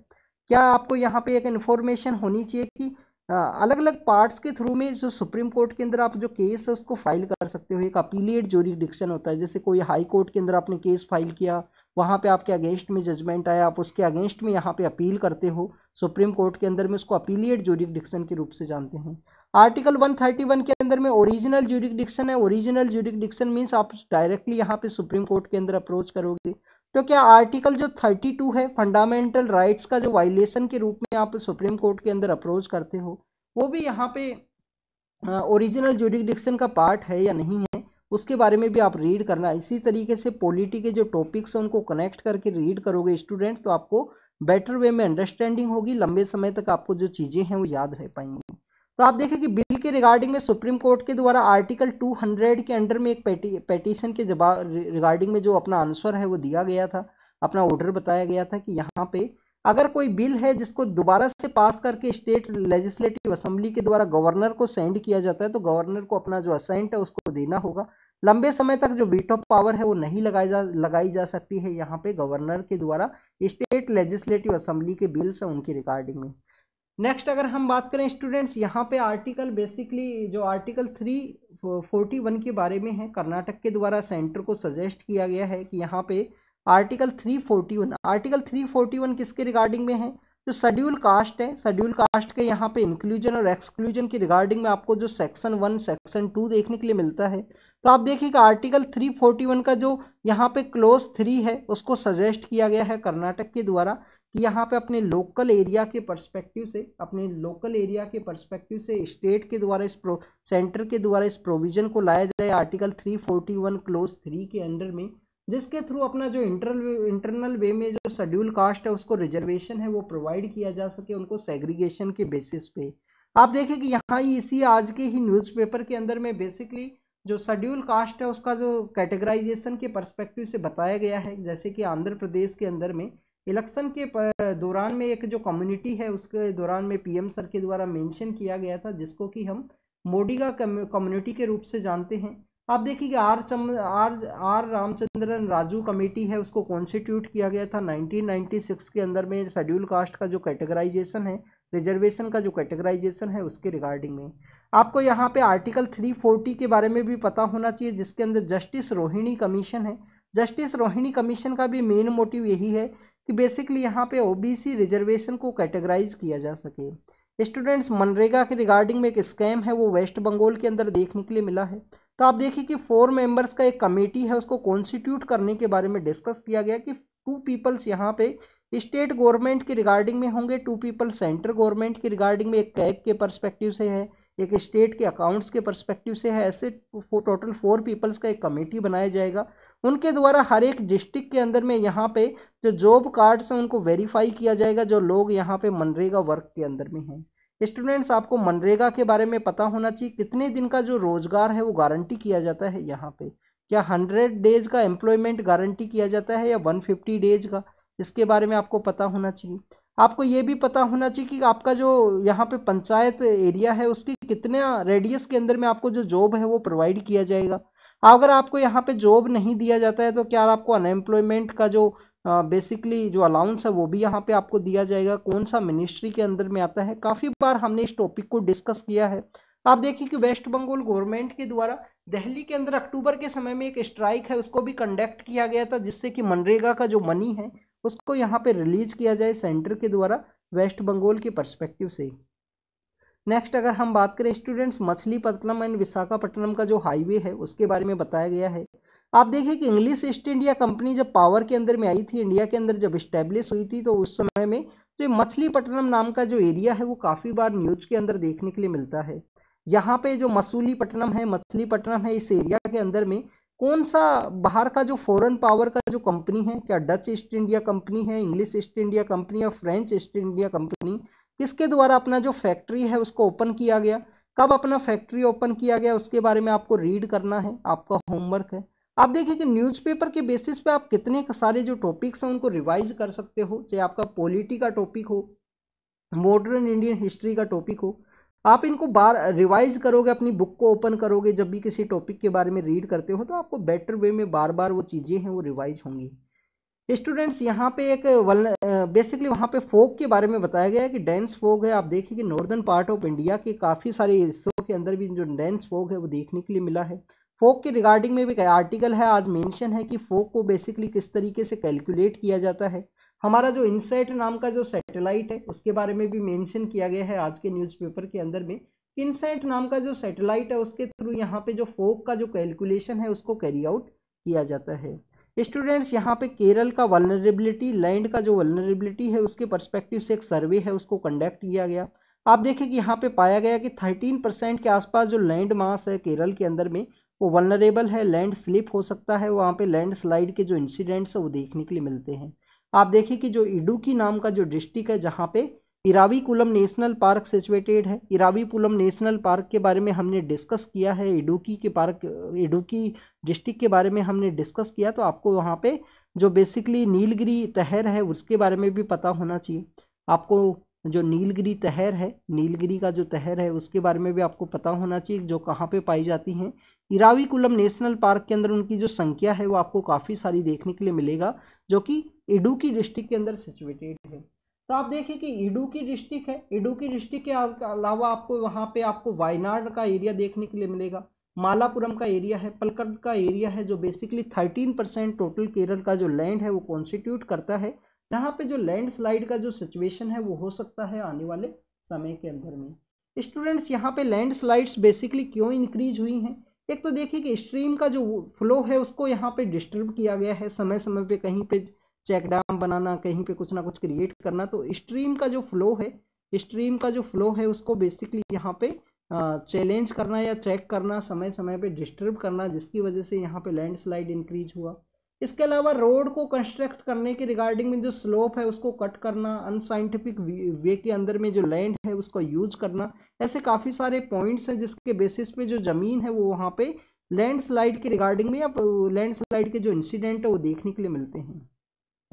क्या आपको यहाँ पे एक इन्फॉर्मेशन होनी चाहिए कि अलग अलग पार्ट्स के थ्रू में जो सुप्रीम कोर्ट के अंदर आप जो केस है उसको फाइल कर सकते हो। एक अपीलिएट ज्यूरिसडिक्शन होता है, जैसे कोई हाई कोर्ट के अंदर आपने केस फाइल किया, वहाँ पे आपके अगेंस्ट में जजमेंट आया, आप उसके अगेंस्ट में यहाँ पे अपील करते हो सुप्रीम कोर्ट के अंदर में, उसको अपीलिएट ज्यूरिसडिक्शन के रूप से जानते हैं। आर्टिकल एक सौ इकतीस के अंदर में ओरिजिनल ज्यूरिसडिक्शन है, ओरिजिनल ज्यूरिसडिक्शन मींस आप डायरेक्टली यहाँ पे सुप्रीम कोर्ट के अंदर अप्रोच करोगे। तो क्या आर्टिकल जो बत्तीस है फंडामेंटल राइट्स का जो वायलेशन के रूप में आप सुप्रीम कोर्ट के अंदर अप्रोच करते हो, वो भी यहाँ पे ओरिजिनल ज्यूरिसडिक्शन का पार्ट है या नहीं है, उसके बारे में भी आप रीड करना। इसी तरीके से पॉलिटी के जो टॉपिक्स हैं उनको कनेक्ट करके रीड करोगे स्टूडेंट्स, तो आपको बेटर वे में अंडरस्टैंडिंग होगी, लंबे समय तक आपको जो चीज़ें हैं वो याद रह पाएंगी। तो आप देखें कि बिल के रिगार्डिंग में सुप्रीम कोर्ट के द्वारा आर्टिकल दो सौ के अंडर में एक पेटी, पेटिशन के जवाब रिगार्डिंग में जो अपना आंसर है वो दिया गया था, अपना ऑर्डर बताया गया था कि यहाँ पे अगर कोई बिल है जिसको दोबारा से पास करके स्टेट लेजिस्लेटिव असेंबली के द्वारा गवर्नर को सेंड किया जाता है, तो गवर्नर को अपना जो असेंट है उसको देना होगा। लंबे समय तक जो वीटो पावर है वो नहीं लगाई जा लगाई जा सकती है यहाँ पे गवर्नर के द्वारा स्टेट लेजिस्लेटिव असेंबली के बिल्स हैं उनकी रिगार्डिंग में। नेक्स्ट अगर हम बात करें स्टूडेंट्स, यहाँ पे आर्टिकल बेसिकली जो आर्टिकल तीन सौ इकतालीस के बारे में है, कर्नाटक के द्वारा सेंटर को सजेस्ट किया गया है कि यहाँ पे आर्टिकल तीन सौ इकतालीस आर्टिकल तीन सौ इकतालीस किसके रिगार्डिंग में है, जो शेड्यूल कास्ट है, शेड्यूल कास्ट के यहाँ पे इंक्लूजन और एक्सक्लूजन की रिगार्डिंग में आपको जो सेक्शन वन सेक्शन टू देखने के लिए मिलता है। तो आप देखिए कि आर्टिकल तीन सौ इकतालीस का जो यहाँ पे क्लोज थ्री है उसको सजेस्ट किया गया है कर्नाटक के द्वारा कि यहाँ पे अपने लोकल एरिया के पर्सपेक्टिव से अपने लोकल एरिया के पर्सपेक्टिव से स्टेट के द्वारा इस प्रो सेंटर के द्वारा इस प्रोविज़न को लाया जाए आर्टिकल तीन सौ इकतालीस क्लोज थ्री के अंडर में, जिसके थ्रू अपना जो इंटरनल इंटरनल वे में जो शेड्यूल कास्ट है उसको रिजर्वेशन है वो प्रोवाइड किया जा सके उनको सेग्रीगेशन के बेसिस पे। आप देखें कि यहाँ इसी आज के ही न्यूज़पेपर के अंदर में बेसिकली जो शेड्यूल कास्ट है उसका जो कैटेगराइजेशन के पर्सपेक्टिव से बताया गया है, जैसे कि आंध्र प्रदेश के अंदर में इलेक्शन के दौरान में एक जो कम्युनिटी है उसके दौरान में पीएम सर के द्वारा मेंशन किया गया था, जिसको कि हम मोडीगा कम्युनिटी के रूप से जानते हैं। आप देखिए कि आर चम R R Ramachandran Raju committee है उसको कॉन्स्टिट्यूट किया गया था नाइनटीन नाइंटी सिक्स के अंदर में, शेड्यूल कास्ट का जो कैटेगराइजेशन है, रिजर्वेशन का जो कैटेगराइजेशन है उसके रिगार्डिंग में। आपको यहाँ पे आर्टिकल तीन सौ चालीस के बारे में भी पता होना चाहिए, जिसके अंदर जस्टिस रोहिणी कमीशन है। जस्टिस रोहिणी कमीशन का भी मेन मोटिव यही है कि बेसिकली यहाँ पे ओबीसी रिजर्वेशन को कैटेगराइज किया जा सके। स्टूडेंट्स मनरेगा के रिगार्डिंग में एक स्कैम है वो वेस्ट बंगाल के अंदर देखने के लिए मिला है। तो आप देखिए कि फोर मेंबर्स का एक कमेटी है उसको कॉन्स्टिट्यूट करने के बारे में डिस्कस किया गया कि टू पीपल्स यहाँ पे स्टेट गवर्नमेंट के रिगार्डिंग में होंगे, टू पीपल सेंट्रल गवर्नमेंट के रिगार्डिंग में, एक कैग के पर्सपेक्टिव से है, एक स्टेट के अकाउंट्स के पर्सपेक्टिव से है। ऐसे टोटल फोर पीपल्स का एक कमेटी बनाया जाएगा, उनके द्वारा हर एक डिस्ट्रिक्ट के अंदर में यहाँ पे जो जॉब कार्ड्स हैं उनको वेरीफाई किया जाएगा, जो लोग यहाँ पे मनरेगा वर्क के अंदर में हैं। स्टूडेंट्स आपको मनरेगा के बारे में पता होना चाहिए, कितने दिन का जो रोजगार है वो गारंटी किया जाता है यहाँ पे, क्या हंड्रेड डेज का एम्प्लॉयमेंट गारंटी किया जाता है या एक सौ पचास डेज का, इसके बारे में आपको पता होना चाहिए। आपको ये भी पता होना चाहिए कि आपका जो यहाँ पे पंचायत एरिया है उसकी कितने रेडियस के अंदर में आपको जो जॉब है वो प्रोवाइड किया जाएगा। अगर आपको यहाँ पे जॉब नहीं दिया जाता है तो क्या आपको अनएम्प्लॉयमेंट का जो बेसिकली uh, जो अलाउंस है वो भी यहाँ पे आपको दिया जाएगा, कौन सा मिनिस्ट्री के अंदर में आता है। काफ़ी बार हमने इस टॉपिक को डिस्कस किया है। आप देखिए कि वेस्ट बंगाल गवर्नमेंट के द्वारा दिल्ली के अंदर अक्टूबर के समय में एक स्ट्राइक है उसको भी कंडक्ट किया गया था, जिससे कि मनरेगा का जो मनी है उसको यहाँ पे रिलीज किया जाए सेंटर के द्वारा वेस्ट बंगाल के पर्सपेक्टिव से। नेक्स्ट अगर हम बात करें स्टूडेंट्स, मछलीपट्टनम एंड विशाखापट्टनम का जो हाईवे है उसके बारे में बताया गया है। आप देखिए कि इंग्लिश ईस्ट इंडिया कंपनी जब पावर के अंदर में आई थी, इंडिया के अंदर जब इस्टेब्लिश हुई थी, तो उस समय में जो मछलीपट्टनम नाम का जो एरिया है वो काफ़ी बार न्यूज के अंदर देखने के लिए मिलता है। यहाँ पे जो मसूलीपट्टनम है, मछलीपट्टनम है, इस एरिया के अंदर में कौन सा बाहर का जो फॉरेन पावर का जो कंपनी है, क्या डच ईस्ट इंडिया कंपनी है, इंग्लिश ईस्ट इंडिया कंपनी और फ्रेंच ईस्ट इंडिया कंपनी, किसके द्वारा अपना जो फैक्ट्री है उसको ओपन किया गया, कब अपना फैक्ट्री ओपन किया गया, उसके बारे में आपको रीड करना है, आपका होमवर्क है। आप देखिए कि न्यूज़पेपर के बेसिस पे आप कितने सारे जो टॉपिक्स हैं उनको रिवाइज कर सकते हो, चाहे आपका पॉलिटी का टॉपिक हो, मॉडर्न इंडियन हिस्ट्री का टॉपिक हो, आप इनको बार रिवाइज करोगे, अपनी बुक को ओपन करोगे, जब भी किसी टॉपिक के बारे में रीड करते हो तो आपको बेटर वे में बार बार वो चीज़ें हैं वो रिवाइज होंगी। स्टूडेंट्स यहाँ पे एक वल बेसिकली वहाँ पे फोग के बारे में बताया गया है कि डेंस फोग है। आप देखिए कि नॉर्दर्न पार्ट ऑफ इंडिया के काफ़ी सारे हिस्सों के अंदर भी जो डेंस फोग है वो देखने के लिए मिला है। फोग के रिगार्डिंग में भी कई आर्टिकल है, आज मेंशन है कि फोग को बेसिकली किस तरीके से कैलकुलेट किया जाता है। हमारा जो इनसैट नाम का जो सैटेलाइट है उसके बारे में भी मेंशन किया गया है आज के न्यूज़पेपर के अंदर में। इनसैट नाम का जो सैटेलाइट है उसके थ्रू यहाँ पे जो फोग का जो कैलकुलेशन है उसको कैरी आउट किया जाता है। स्टूडेंट्स यहाँ पे केरल का वल्नरेबिलिटी, लैंड का जो वल्नरेबिलिटी है उसके पर्सपेक्टिव से एक सर्वे है उसको कंडक्ट किया गया। आप देखें कि यहाँ पे पाया गया कि तेरह परसेंट के आसपास जो लैंड मास है केरल के अंदर में वो वल्नरेबल है, लैंड स्लिप हो सकता है, वहाँ पे लैंड स्लाइड के जो इंसिडेंट्स है वो देखने के लिए मिलते हैं। आप देखें कि जो इडुक्की नाम का जो डिस्ट्रिक्ट है जहाँ पे इरावीकुलम नेशनल पार्क सिचुएटेड है, इरावीकुलम नेशनल पार्क के बारे में हमने डिस्कस किया है, इडुक्की के पार्क इडुक्की डिस्ट्रिक्ट के बारे में हमने डिस्कस किया, तो आपको वहाँ पे जो बेसिकली नीलगिरी तहर है उसके बारे में भी पता होना चाहिए। आपको जो नीलगिरी तहर है, नीलगिरी का जो तहर है उसके बारे में भी आपको पता होना चाहिए, जो कहाँ पर पाई जाती हैं। इरावीकुलम नेशनल पार्क के अंदर उनकी जो संख्या है वो आपको काफ़ी सारी देखने के लिए मिलेगा, जो कि इडुक्की डिस्ट्रिक्ट के अंदर सिचुएटेड है। तो आप देखिए कि इडुक्की डिस्ट्रिक्ट है, इडुक्की डिस्ट्रिक्ट के अलावा आपको वहाँ पे आपको वायनाड का एरिया देखने के लिए मिलेगा, मालापुरम का एरिया है, पलक्कड का एरिया है, जो बेसिकली तेरह परसेंट टोटल केरल का जो लैंड है वो कॉन्स्टिट्यूट करता है, जहाँ पे जो लैंडस्लाइड का जो सिचुएशन है वो हो सकता है आने वाले समय के अंदर में। स्टूडेंट्स यहाँ पे लैंडस्लाइड्स बेसिकली क्यों इंक्रीज हुई हैं, एक तो देखिए कि स्ट्रीम का जो फ्लो है उसको यहाँ पे डिस्टर्ब किया गया है, समय समय पे कहीं पे चेक डैम बनाना, कहीं पे कुछ ना कुछ क्रिएट करना, तो स्ट्रीम का जो फ्लो है स्ट्रीम का जो फ्लो है उसको बेसिकली यहाँ पे चैलेंज करना या चेक करना, समय समय पे डिस्टर्ब करना, जिसकी वजह से यहाँ पे लैंडस्लाइड इंक्रीज हुआ। इसके अलावा रोड को कंस्ट्रक्ट करने के रिगार्डिंग में जो स्लोप है उसको कट करना, अनसाइंटिफिक वे के अंदर में जो लैंड है उसको यूज करना, ऐसे काफ़ी सारे पॉइंट्स हैं जिसके बेसिस पे जो ज़मीन है वो वहाँ पे लैंडस्लाइड के रिगार्डिंग में या लैंडस्लाइड के जो इंसिडेंट है वो देखने के लिए मिलते हैं।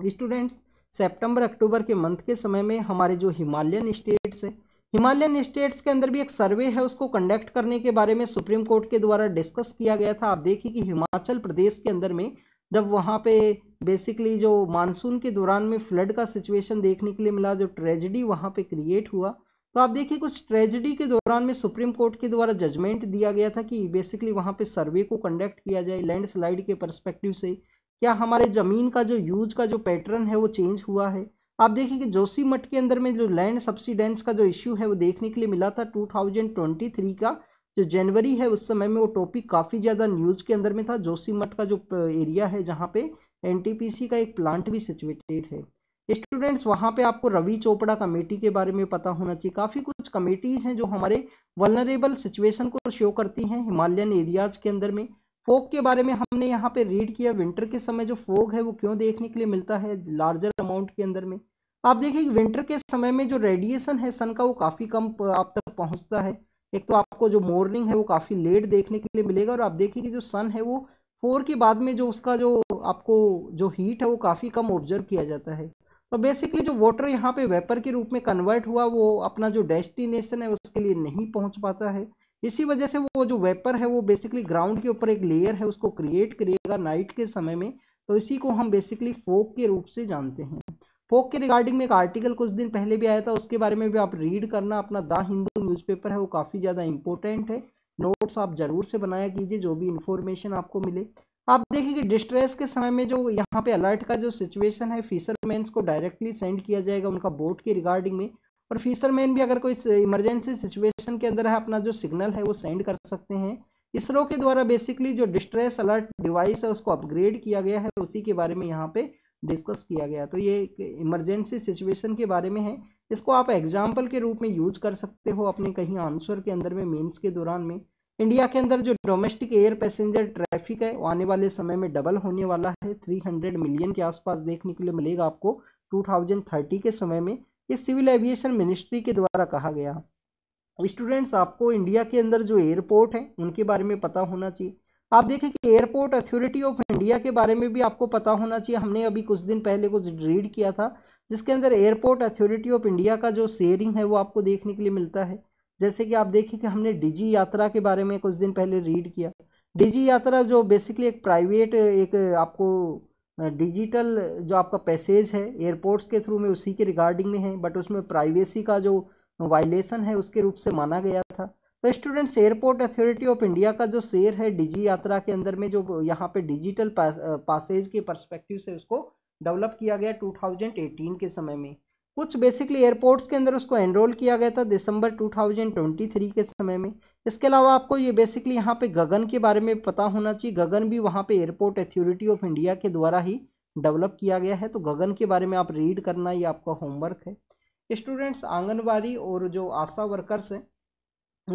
स्टूडेंट्स सितंबर अक्टूबर के मंथ के समय में हमारे जो हिमालयन स्टेट्स है, हिमालयन स्टेट्स के अंदर भी एक सर्वे है उसको कंडक्ट करने के बारे में सुप्रीम कोर्ट के द्वारा डिस्कस किया गया था। आप देखिए कि हिमाचल प्रदेश के अंदर में जब वहाँ पे बेसिकली जो मानसून के दौरान में फ्लड का सिचुएशन देखने के लिए मिला, जो ट्रेजेडी वहाँ पे क्रिएट हुआ, तो आप देखिए कुछ ट्रेजेडी के दौरान में सुप्रीम कोर्ट के द्वारा जजमेंट दिया गया था कि बेसिकली वहाँ पे सर्वे को कंडक्ट किया जाए लैंडस्लाइड के पर्सपेक्टिव से, क्या हमारे ज़मीन का जो यूज का जो पैटर्न है वो चेंज हुआ है। आप देखिए कि जोशीमठ के अंदर में जो लैंड सब्सिडेंस का जो इश्यू है वो देखने के लिए मिला था, दो हज़ार तेईस का जो जनवरी है उस समय में वो टॉपिक काफ़ी ज़्यादा न्यूज़ के अंदर में था। जोशीमठ का जो एरिया है जहाँ पे एनटीपीसी का एक प्लांट भी सिचुएटेड है। स्टूडेंट्स वहाँ पे आपको रवि चोपड़ा कमेटी के बारे में पता होना चाहिए। काफ़ी कुछ कमेटीज़ हैं जो हमारे वल्नरेबल सिचुएशन को शो करती हैं हिमालयन एरियाज के अंदर में। फोग के बारे में हमने यहाँ पे रीड किया, विंटर के समय जो फोग है वो क्यों देखने के लिए मिलता है लार्जर अमाउंट के अंदर में। आप देखिए कि विंटर के समय में जो रेडिएशन है सन का वो काफ़ी कम आप तक पहुँचता है। एक तो आपको जो मॉर्निंग है वो काफ़ी लेट देखने के लिए मिलेगा, और आप देखिए कि जो सन है वो फोर के बाद में जो उसका जो आपको जो हीट है वो काफ़ी कम ऑब्जर्व किया जाता है। तो बेसिकली जो वाटर यहाँ पे वेपर के रूप में कन्वर्ट हुआ वो अपना जो डेस्टिनेशन है उसके लिए नहीं पहुँच पाता है। इसी वजह से वो जो वेपर है वो बेसिकली ग्राउंड के ऊपर एक लेयर है उसको क्रिएट करेगा नाइट के समय में, तो इसी को हम बेसिकली फोग के रूप से जानते हैं। फोग के रिगार्डिंग में एक आर्टिकल कुछ दिन पहले भी आया था, उसके बारे में भी आप रीड करना। अपना द हिंदू न्यूज़पेपर है वो काफ़ी ज़्यादा इंपॉर्टेंट है, नोट्स आप ज़रूर से बनाया कीजिए जो भी इन्फॉर्मेशन आपको मिले। आप देखिए कि डिस्ट्रेस के समय में जो यहाँ पे अलर्ट का जो सिचुएशन है फिशरमैन्स को डायरेक्टली सेंड किया जाएगा उनका बोट के रिगार्डिंग में, और फिशरमैन भी अगर कोई इमरजेंसी सिचुएशन के अंदर है अपना जो सिग्नल है वो सेंड कर सकते हैं। इसरो के द्वारा बेसिकली जो डिस्ट्रेस अलर्ट डिवाइस है उसको अपग्रेड किया गया है, उसी के बारे में यहाँ पे डिस्कस किया गया। तो ये इमरजेंसी सिचुएशन के बारे में है, इसको आप एग्जाम्पल के रूप में यूज कर सकते हो अपने कहीं आंसर के अंदर में, मेंस के दौरान में। इंडिया के अंदर जो डोमेस्टिक एयर पैसेंजर ट्रैफिक है वो आने वाले समय में डबल होने वाला है, तीन सौ मिलियन के आसपास देखने के लिए मिलेगा आपको दो हज़ार तीस के समय में। ये सिविल एविएशन मिनिस्ट्री के द्वारा कहा गया। स्टूडेंट्स, आपको इंडिया के अंदर जो एयरपोर्ट हैं उनके बारे में पता होना चाहिए। आप देखें कि एयरपोर्ट अथॉरिटी ऑफ इंडिया के बारे में भी आपको पता होना चाहिए। हमने अभी कुछ दिन पहले कुछ रीड किया था जिसके अंदर एयरपोर्ट अथॉरिटी ऑफ इंडिया का जो शेयरिंग है वो आपको देखने के लिए मिलता है। जैसे कि आप देखिए कि हमने डिजी यात्रा के बारे में कुछ दिन पहले रीड किया। डिजी यात्रा जो बेसिकली एक प्राइवेट एक आपको डिजिटल जो आपका पैसेज है एयरपोर्ट्स के थ्रू में उसी के रिगार्डिंग में है, बट उसमें प्राइवेसी का जो वायलेशन है उसके रूप से माना गया था। तो students, airport authority of India का जो शेयर है डिजी यात्रा के अंदर में जो यहाँ पे डिजिटल पासेज के परस्पेक्टिव से उसको डेवलप किया गया दो हज़ार अठारह के समय में। कुछ बेसिकली एयरपोर्ट्स के अंदर उसको एनरोल किया गया था दिसंबर दो हज़ार तेईस के समय में। इसके अलावा आपको ये बेसिकली यहाँ पे गगन के बारे में पता होना चाहिए। गगन भी वहाँ पे एयरपोर्ट अथॉरिटी ऑफ इंडिया के द्वारा ही डेवलप किया गया है, तो गगन के बारे में आप रीड करना ये आपका होमवर्क है। स्टूडेंट्स, आंगनबाड़ी और जो आशा वर्कर्स हैं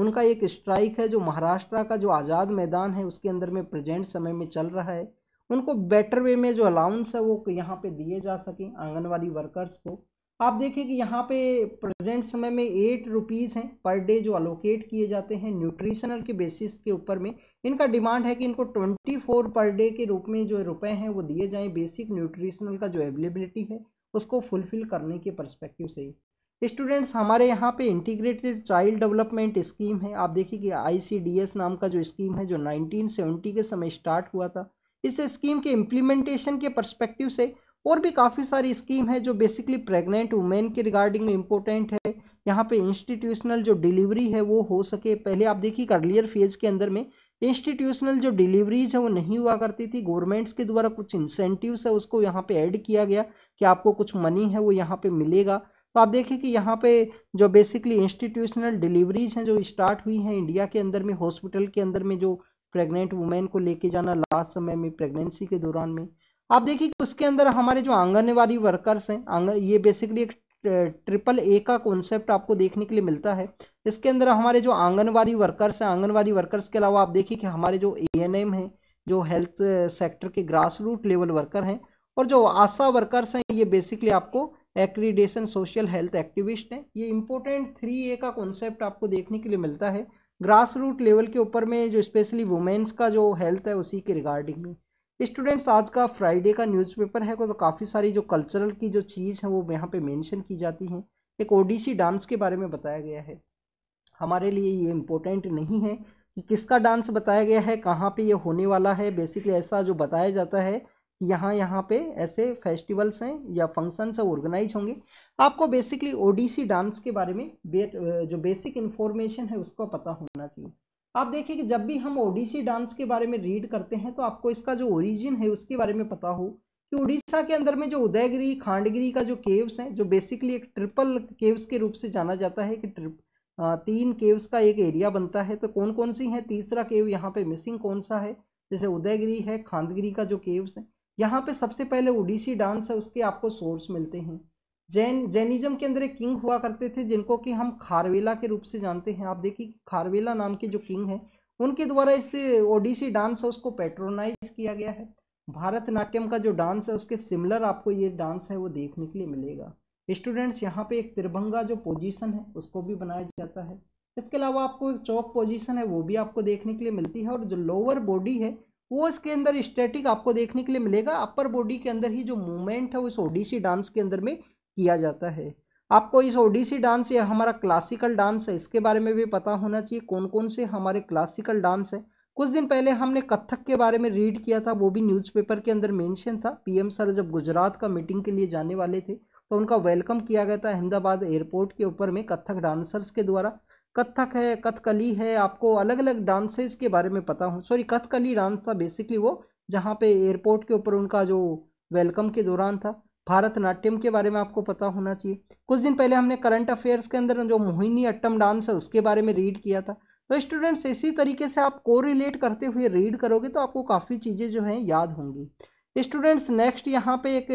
उनका एक स्ट्राइक है जो महाराष्ट्र का जो आज़ाद मैदान है उसके अंदर में प्रेजेंट समय में चल रहा है। उनको बेटर वे में जो अलाउंस है वो यहाँ पर दिए जा सकें आंगनबाड़ी वर्कर्स को। आप देखें कि यहाँ पे प्रेजेंट समय में एट रुपीज़ हैं पर डे जो अलोकेट किए जाते हैं न्यूट्रिशनल के बेसिस के ऊपर में। इनका डिमांड है कि इनको ट्वेंटी फोर पर डे के रूप में जो रुपए हैं वो दिए जाएं, बेसिक न्यूट्रिशनल का जो अवेलेबिलिटी है उसको फुलफिल करने के परस्पेक्टिव से। स्टूडेंट्स, हमारे यहाँ पे इंटीग्रेटेड चाइल्ड डेवलपमेंट स्कीम है। आप देखिए कि आई सी डी एस नाम का जो स्कीम है जो नाइनटीन सेवेंटी के समय स्टार्ट हुआ था, इस स्कीम के इम्प्लीमेंटेशन के परस्पेक्टिव से और भी काफ़ी सारी स्कीम है जो बेसिकली प्रेग्नेंट वुमेन के रिगार्डिंग में इम्पोर्टेंट है। यहाँ पे इंस्टीट्यूशनल जो डिलीवरी है वो हो सके। पहले आप देखिए अर्लियर फेज के अंदर में इंस्टीट्यूशनल जो डिलीवरीज है वो नहीं हुआ करती थी। गवर्नमेंट्स के द्वारा कुछ इंसेंटिव्स है उसको यहाँ पे ऐड किया गया कि आपको कुछ मनी है वो यहाँ पे मिलेगा। तो आप देखिए कि यहाँ पे जो बेसिकली इंस्टीट्यूशनल डिलीवरीज हैं जो स्टार्ट हुई हैं इंडिया के अंदर में, हॉस्पिटल के अंदर में जो प्रेग्नेंट वुमेन को लेके जाना लास्ट समय में प्रेगनेंसी के दौरान में। आप देखिए कि उसके अंदर हमारे जो आंगनबाड़ी वर्कर्स हैं आंगन ये बेसिकली एक ट्रिपल ए का कॉन्सेप्ट आपको देखने के लिए मिलता है। इसके अंदर हमारे जो आंगनबाड़ी वर्कर्स हैं, आंगनबाड़ी वर्कर्स के अलावा आप देखिए कि हमारे जो ए एन एम हैं जो हेल्थ सेक्टर के ग्रास रूट लेवल वर्कर हैं, और जो आशा वर्कर्स हैं ये बेसिकली आपको एक्रीडेशन सोशल हेल्थ एक्टिविस्ट हैं। ये इम्पोर्टेंट थ्री ए का कॉन्सेप्ट आपको देखने के लिए मिलता है ग्रास रूट लेवल के ऊपर में, जो स्पेशली वुमेन्स का जो हेल्थ है उसी के रिगार्डिंग में। स्टूडेंट्स, आज का फ्राइडे का न्यूज़पेपर है को तो काफ़ी सारी जो कल्चरल की जो चीज़ है वो यहाँ पे मेंशन की जाती है। एक ओडिसी डांस के बारे में बताया गया है। हमारे लिए ये इम्पोर्टेंट नहीं है कि किसका डांस बताया गया है, कहाँ पे ये होने वाला है। बेसिकली ऐसा जो बताया जाता है कि यहाँ यहाँ पे ऐसे फेस्टिवल्स हैं या फंक्शंस है ऑर्गेनाइज होंगे। आपको बेसिकली ओडिसी डांस के बारे में जो बेसिक इन्फॉर्मेशन है उसको पता होना चाहिए। आप देखिए कि जब भी हम ओडिसी डांस के बारे में रीड करते हैं तो आपको इसका जो ओरिजिन है उसके बारे में पता हो कि उड़ीसा के अंदर में जो उदयगिरी खांडगिरी का जो केव्स हैं जो बेसिकली एक ट्रिपल केव्स के रूप से जाना जाता है कि ट्रिप तीन केव्स का एक एरिया बनता है। तो कौन कौन सी है, तीसरा केव यहाँ पे मिसिंग कौन सा है, जैसे उदयगिरी है, खांडगिरी का जो केव्स है। यहाँ पे सबसे पहले ओडिसी डांस है उसके आपको सोर्स मिलते हैं। जैन जैनिज्म के अंदर एक किंग हुआ करते थे जिनको कि हम खारवेला के रूप से जानते हैं। आप देखिए खारवेला नाम के जो किंग हैं उनके द्वारा इस ओडिसी डांस है उसको पैट्रोनाइज किया गया है। भारतनाट्यम का जो डांस है उसके सिमिलर आपको ये डांस है वो देखने के लिए मिलेगा। स्टूडेंट्स, यहाँ पे एक तिरभंगा जो पोजीशन है उसको भी बनाया जाता है। इसके अलावा आपको एक चौक पोजीशन है वो भी आपको देखने के लिए मिलती है, और जो लोअर बॉडी है वो इसके अंदर स्टैटिक आपको देखने के लिए मिलेगा। अपर बॉडी के अंदर ही जो मूवमेंट है उस ओडिसी डांस के अंदर में किया जाता है। आपको इस ओडिसी डांस या हमारा क्लासिकल डांस है इसके बारे में भी पता होना चाहिए, कौन कौन से हमारे क्लासिकल डांस है। कुछ दिन पहले हमने कथक के बारे में रीड किया था, वो भी न्यूज़पेपर के अंदर मेंशन था। पीएम सर जब गुजरात का मीटिंग के लिए जाने वाले थे तो उनका वेलकम किया गया था अहमदाबाद एयरपोर्ट के ऊपर में कथक डांसर्स के द्वारा। कथक है, कथकली है, आपको अलग अलग डांसेस के बारे में पता हो। सॉरी, कथकली डांस था बेसिकली वो, जहाँ पे एयरपोर्ट के ऊपर उनका जो वेलकम के दौरान था। भारतनाट्यम के बारे में आपको पता होना चाहिए। कुछ दिन पहले हमने करंट अफेयर्स के अंदर जो मोहिनी अट्टम डांस है उसके बारे में रीड किया था। तो स्टूडेंट्स इसी तरीके से आप कोरिलेट करते हुए रीड करोगे तो आपको काफ़ी चीज़ें जो हैं याद होंगी। स्टूडेंट्स नेक्स्ट यहाँ पे एक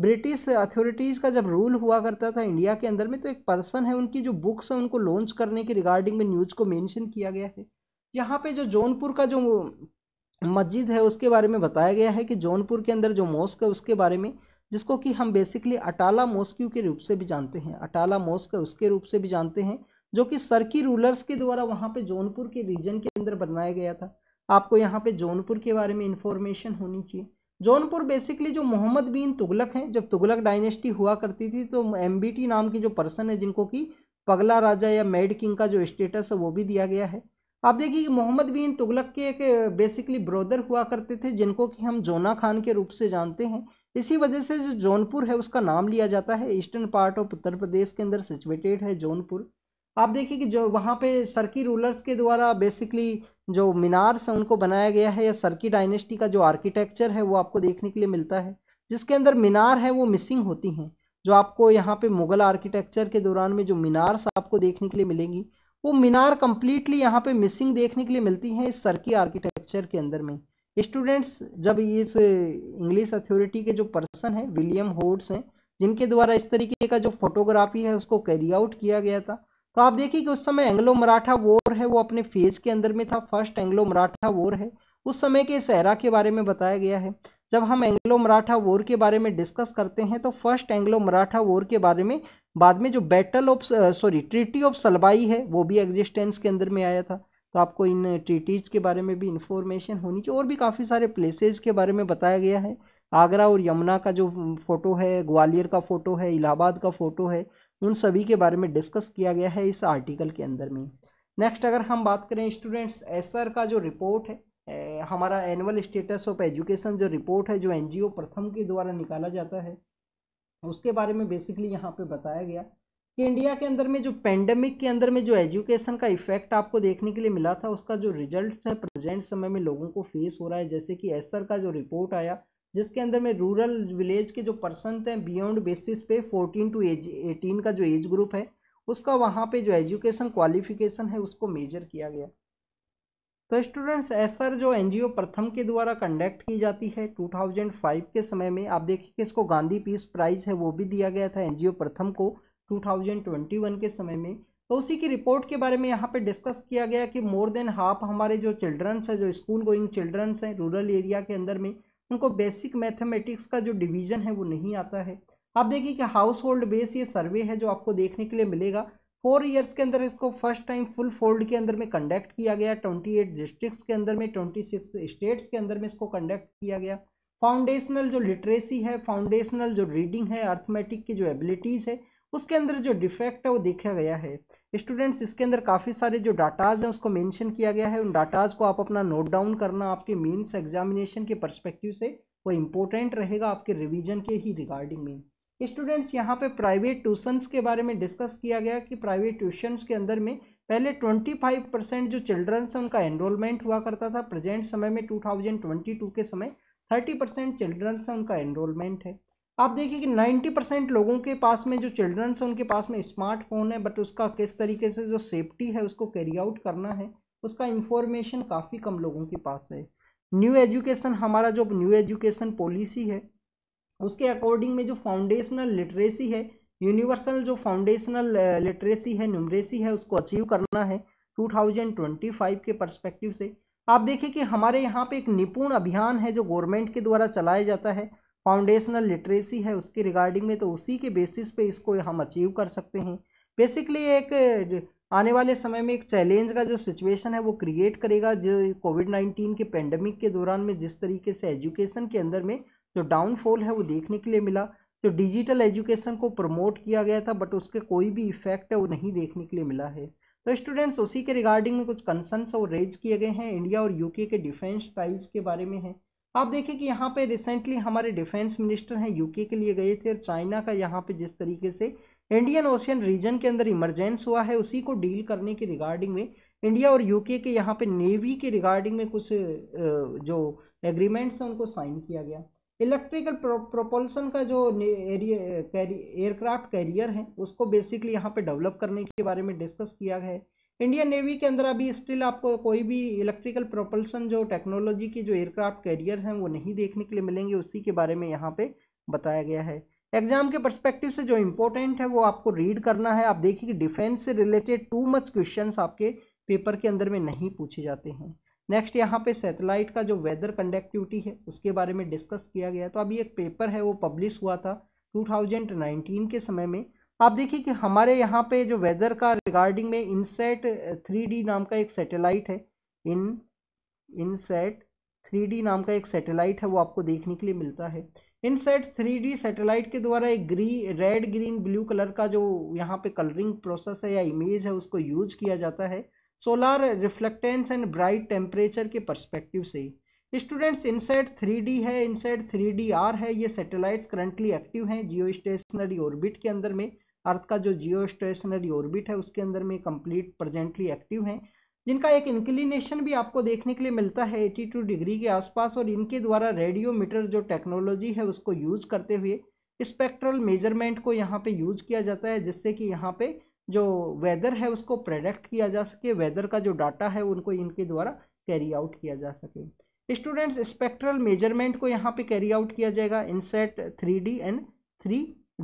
ब्रिटिश अथॉरिटीज़ का जब रूल हुआ करता था इंडिया के अंदर में, तो एक पर्सन है उनकी जो बुक्स हैं उनको लॉन्च करने के रिगार्डिंग में न्यूज़ को मेंशन किया गया है। यहाँ पे जो जौनपुर का जो मस्जिद है उसके बारे में बताया गया है कि जौनपुर के अंदर जो मॉस्क है उसके बारे में, जिसको कि हम बेसिकली अटाला मॉस्क के रूप से भी जानते हैं, अटाला मॉस्क उसके रूप से भी जानते हैं, जो कि सरकी रूलर्स के द्वारा वहाँ पे जौनपुर के रीजन के अंदर बनाया गया था। आपको यहाँ पे जौनपुर के बारे में इंफॉर्मेशन होनी चाहिए। जौनपुर बेसिकली जो मोहम्मद बिन तुगलक हैं, जब तुगलक डायनेस्टी हुआ करती थी तो एमबीटी नाम की जो पर्सन है जिनको कि पगला राजा या मैड किंग का जो स्टेटस है वो भी दिया गया है। आप देखिए मोहम्मद बिन तुगलक के एक बेसिकली ब्रदर हुआ करते थे जिनको कि हम जोना खान के रूप से जानते हैं। इसी वजह से जो जौनपुर है उसका नाम लिया जाता है। Eastern part of Uttar Pradesh के अंदर सिचुएटेड है जौनपुर। आप देखिए कि जो वहाँ पे सरकी रूलर्स के द्वारा बेसिकली जो मीनार्स हैं उनको बनाया गया है, या सरकी डायनेस्टी का जो आर्किटेक्चर है वो आपको देखने के लिए मिलता है, जिसके अंदर मीनार है वो मिसिंग होती हैं। जो आपको यहाँ पे मुगल आर्किटेक्चर के दौरान में जो मीनार्स आपको देखने के लिए मिलेंगी वो मीनार कम्प्लीटली यहाँ पे मिसिंग देखने के लिए मिलती हैं इस सरकी आर्किटेक्चर के अंदर में। स्टूडेंट्स जब इस इंग्लिश अथॉरिटी के जो पर्सन है विलियम होड्स हैं जिनके द्वारा इस तरीके का जो फोटोग्राफी है उसको कैरी आउट किया गया था, तो आप देखिए कि उस समय एंग्लो मराठा वॉर है वो अपने फेज के अंदर में था। फर्स्ट एंग्लो मराठा वॉर है, उस समय के इस एरा के बारे में बताया गया है। जब हम एंग्लो मराठा वॉर के बारे में डिस्कस करते हैं तो फर्स्ट एंग्लो मराठा वॉर के बारे में बाद में जो battle of sorry treaty of Salbai है वो भी एग्जिस्टेंस के अंदर में आया था। तो आपको इन ट्रीटीज के बारे में भी इंफॉर्मेशन होनी चाहिए। और भी काफ़ी सारे प्लेसेज के बारे में बताया गया है। आगरा और यमुना का जो फोटो है, ग्वालियर का फोटो है, इलाहाबाद का फोटो है, उन सभी के बारे में डिस्कस किया गया है इस आर्टिकल के अंदर में। नेक्स्ट अगर हम बात करें स्टूडेंट्स एसर का जो रिपोर्ट है, ए, हमारा एनुअल स्टेटस ऑफ एजुकेशन जो रिपोर्ट है जो एनजीओ प्रथम के द्वारा निकाला जाता है उसके बारे में बेसिकली यहाँ पे बताया गया कि इंडिया के अंदर में जो पेंडेमिक के अंदर में जो एजुकेशन का इफेक्ट आपको देखने के लिए मिला था उसका जो रिजल्ट है प्रेजेंट समय में लोगों को फेस हो रहा है। जैसे कि एसर का जो रिपोर्ट आया जिसके अंदर में रूरल विलेज के जो परसेंट हैं बियॉन्ड बेसिस पे फोर्टीन टू एटीन का जो एज ग्रुप है उसका वहाँ पे जो एजुकेशन क्वालिफिकेशन है उसको मेजर किया गया। तो स्टूडेंट्स एसआर जो एनजीओ प्रथम के द्वारा कंडक्ट की जाती है दो हज़ार पाँच के समय में, आप देखिए कि इसको गांधी पीस प्राइज़ है वो भी दिया गया था एनजीओ प्रथम को दो हज़ार इक्कीस के समय में। तो उसी की रिपोर्ट के बारे में यहाँ पे डिस्कस किया गया कि मोर देन हाफ हमारे जो चिल्ड्रंस है, जो स्कूल गोइंग चिल्ड्रंस हैं रूरल एरिया के अंदर में, उनको बेसिक मैथमेटिक्स का जो डिवीज़न है वो नहीं आता है। आप देखिए कि हाउस होल्ड बेस ये सर्वे है जो आपको देखने के लिए मिलेगा। फोर इयर्स के अंदर इसको फर्स्ट टाइम फुल फोल्ड के अंदर में कंडक्ट किया गया। अट्ठाईस डिस्ट्रिक्ट्स के अंदर में, छब्बीस स्टेट्स के अंदर में इसको कंडक्ट किया गया। फाउंडेशनल जो लिटरेसी है, फाउंडेशनल जो रीडिंग है, अर्थमेटिक की जो एबिलिटीज़ है उसके अंदर जो डिफेक्ट है वो देखा गया है। स्टूडेंट्स इसके अंदर काफ़ी सारे जो डाटाज हैं उसको मेंशन किया गया है। उन डाटाज को आप अपना नोट डाउन करना आपके मेंस एग्जामिनेशन के पर्सपेक्टिव से वो इम्पोर्टेंट रहेगा आपके रिवीजन के ही रिगार्डिंग में। स्टूडेंट्स यहाँ पे प्राइवेट ट्यूशन्स के बारे में डिस्कस किया गया कि प्राइवेट ट्यूशन्स के अंदर में पहले ट्वेंटी फाइव परसेंट जो चिल्ड्रंस उनका एनरोलमेंट हुआ करता था, प्रेजेंट समय में टू थाउजेंड ट्वेंटी टू के समय थर्टी परसेंट चिल्ड्रंस उनका एनरोलमेंट है। आप देखिए कि नब्बे परसेंट लोगों के पास में जो चिल्ड्रंस हैं उनके पास में स्मार्टफोन है, बट उसका किस तरीके से जो सेफ्टी है उसको कैरी आउट करना है उसका इन्फॉर्मेशन काफ़ी कम लोगों के पास है। न्यू एजुकेशन हमारा जो न्यू एजुकेशन पॉलिसी है उसके अकॉर्डिंग में जो फाउंडेशनल लिटरेसी है, यूनिवर्सल जो फाउंडेशनल लिटरेसी है, न्यूमरेसी है उसको अचीव करना है दो हज़ार पच्चीस के पर्सपेक्टिव से। आप देखिए कि हमारे यहाँ पर एक निपुण अभियान है जो गवर्नमेंट के द्वारा चलाया जाता है फाउंडेशनल लिटरेसी है उसके रिगार्डिंग में, तो उसी के बेसिस पे इसको हम अचीव कर सकते हैं। बेसिकली एक आने वाले समय में एक चैलेंज का जो सिचुएशन है वो क्रिएट करेगा, जो कोविड नाइन्टीन के पेंडेमिक के दौरान में जिस तरीके से एजुकेशन के अंदर में जो डाउनफॉल है वो देखने के लिए मिला। जो डिजिटल एजुकेशन को प्रमोट किया गया था बट उसके कोई भी इफेक्ट है वो नहीं देखने के लिए मिला है। तो स्टूडेंट्स उसी के रिगार्डिंग में कुछ कंसर्न्स और रेज किए गए हैं। इंडिया और यूके के डिफेंस टाइज के बारे में है। आप देखिए कि यहाँ पे रिसेंटली हमारे डिफेंस मिनिस्टर हैं यूके के लिए गए थे, और चाइना का यहाँ पे जिस तरीके से इंडियन ओशियन रीजन के अंदर इमरजेंस हुआ है उसी को डील करने के रिगार्डिंग में इंडिया और यूके के यहाँ पे नेवी के रिगार्डिंग में कुछ जो एग्रीमेंट्स हैं उनको साइन किया गया। इलेक्ट्रिकल प्रो, प्रोपल्सन का जो एयरक्राफ्ट कैरियर है उसको बेसिकली यहाँ पे डेवलप करने के बारे में डिस्कस किया है। इंडियन नेवी के अंदर अभी स्टिल आपको कोई भी इलेक्ट्रिकल प्रोपल्सन जो टेक्नोलॉजी की जो एयरक्राफ्ट कैरियर हैं वो नहीं देखने के लिए मिलेंगे, उसी के बारे में यहाँ पे बताया गया है। एग्जाम के पर्सपेक्टिव से जो इम्पोर्टेंट है वो आपको रीड करना है। आप देखिए कि डिफेंस से रिलेटेड टू मच क्वेश्चंस आपके पेपर के अंदर में नहीं पूछे जाते हैं। नेक्स्ट यहाँ पे सैटेलाइट का जो वेदर कंडक्टिविटी है उसके बारे में डिस्कस किया गया। तो अभी एक पेपर है वो पब्लिश हुआ था टू थाउजेंड नाइनटीन के समय में। आप देखिए कि हमारे यहाँ पे जो वेदर का रिगार्डिंग में इनसेट थ्री डी नाम का एक सैटेलाइट है, इन इनसेट थ्री डी नाम का एक सैटेलाइट है वो आपको देखने के लिए मिलता है। इनसेट थ्री डी सैटेलाइट के द्वारा एक green red green blue colour का जो यहाँ पे कलरिंग प्रोसेस है या इमेज है उसको यूज किया जाता है solar reflectance and bright temperature के पर्सपेक्टिव से। स्टूडेंट्स इनसेट थ्री डी है, इनसेट थ्री डी आर है, ये सैटेलाइट्स करंटली एक्टिव हैं जियो स्टेशनरी ऑर्बिट के अंदर में। अर्थ का जो जियो स्टेशनरी ऑर्बिट है उसके अंदर में कंप्लीट प्रेजेंटली एक्टिव हैं, जिनका एक इंक्लिनेशन भी आपको देखने के लिए मिलता है बयासी डिग्री के आसपास। और इनके द्वारा रेडियोमीटर जो टेक्नोलॉजी है उसको यूज करते हुए स्पेक्ट्रल मेजरमेंट को यहाँ पे यूज किया जाता है, जिससे कि यहाँ पे जो वेदर है उसको प्रेडिक्ट किया जा सके, वेदर का जो डाटा है उनको इनके द्वारा कैरी आउट किया जा सके। स्टूडेंट्स स्पेक्ट्रल मेजरमेंट को यहाँ पे कैरी आउट किया जाएगा INSAT three D and three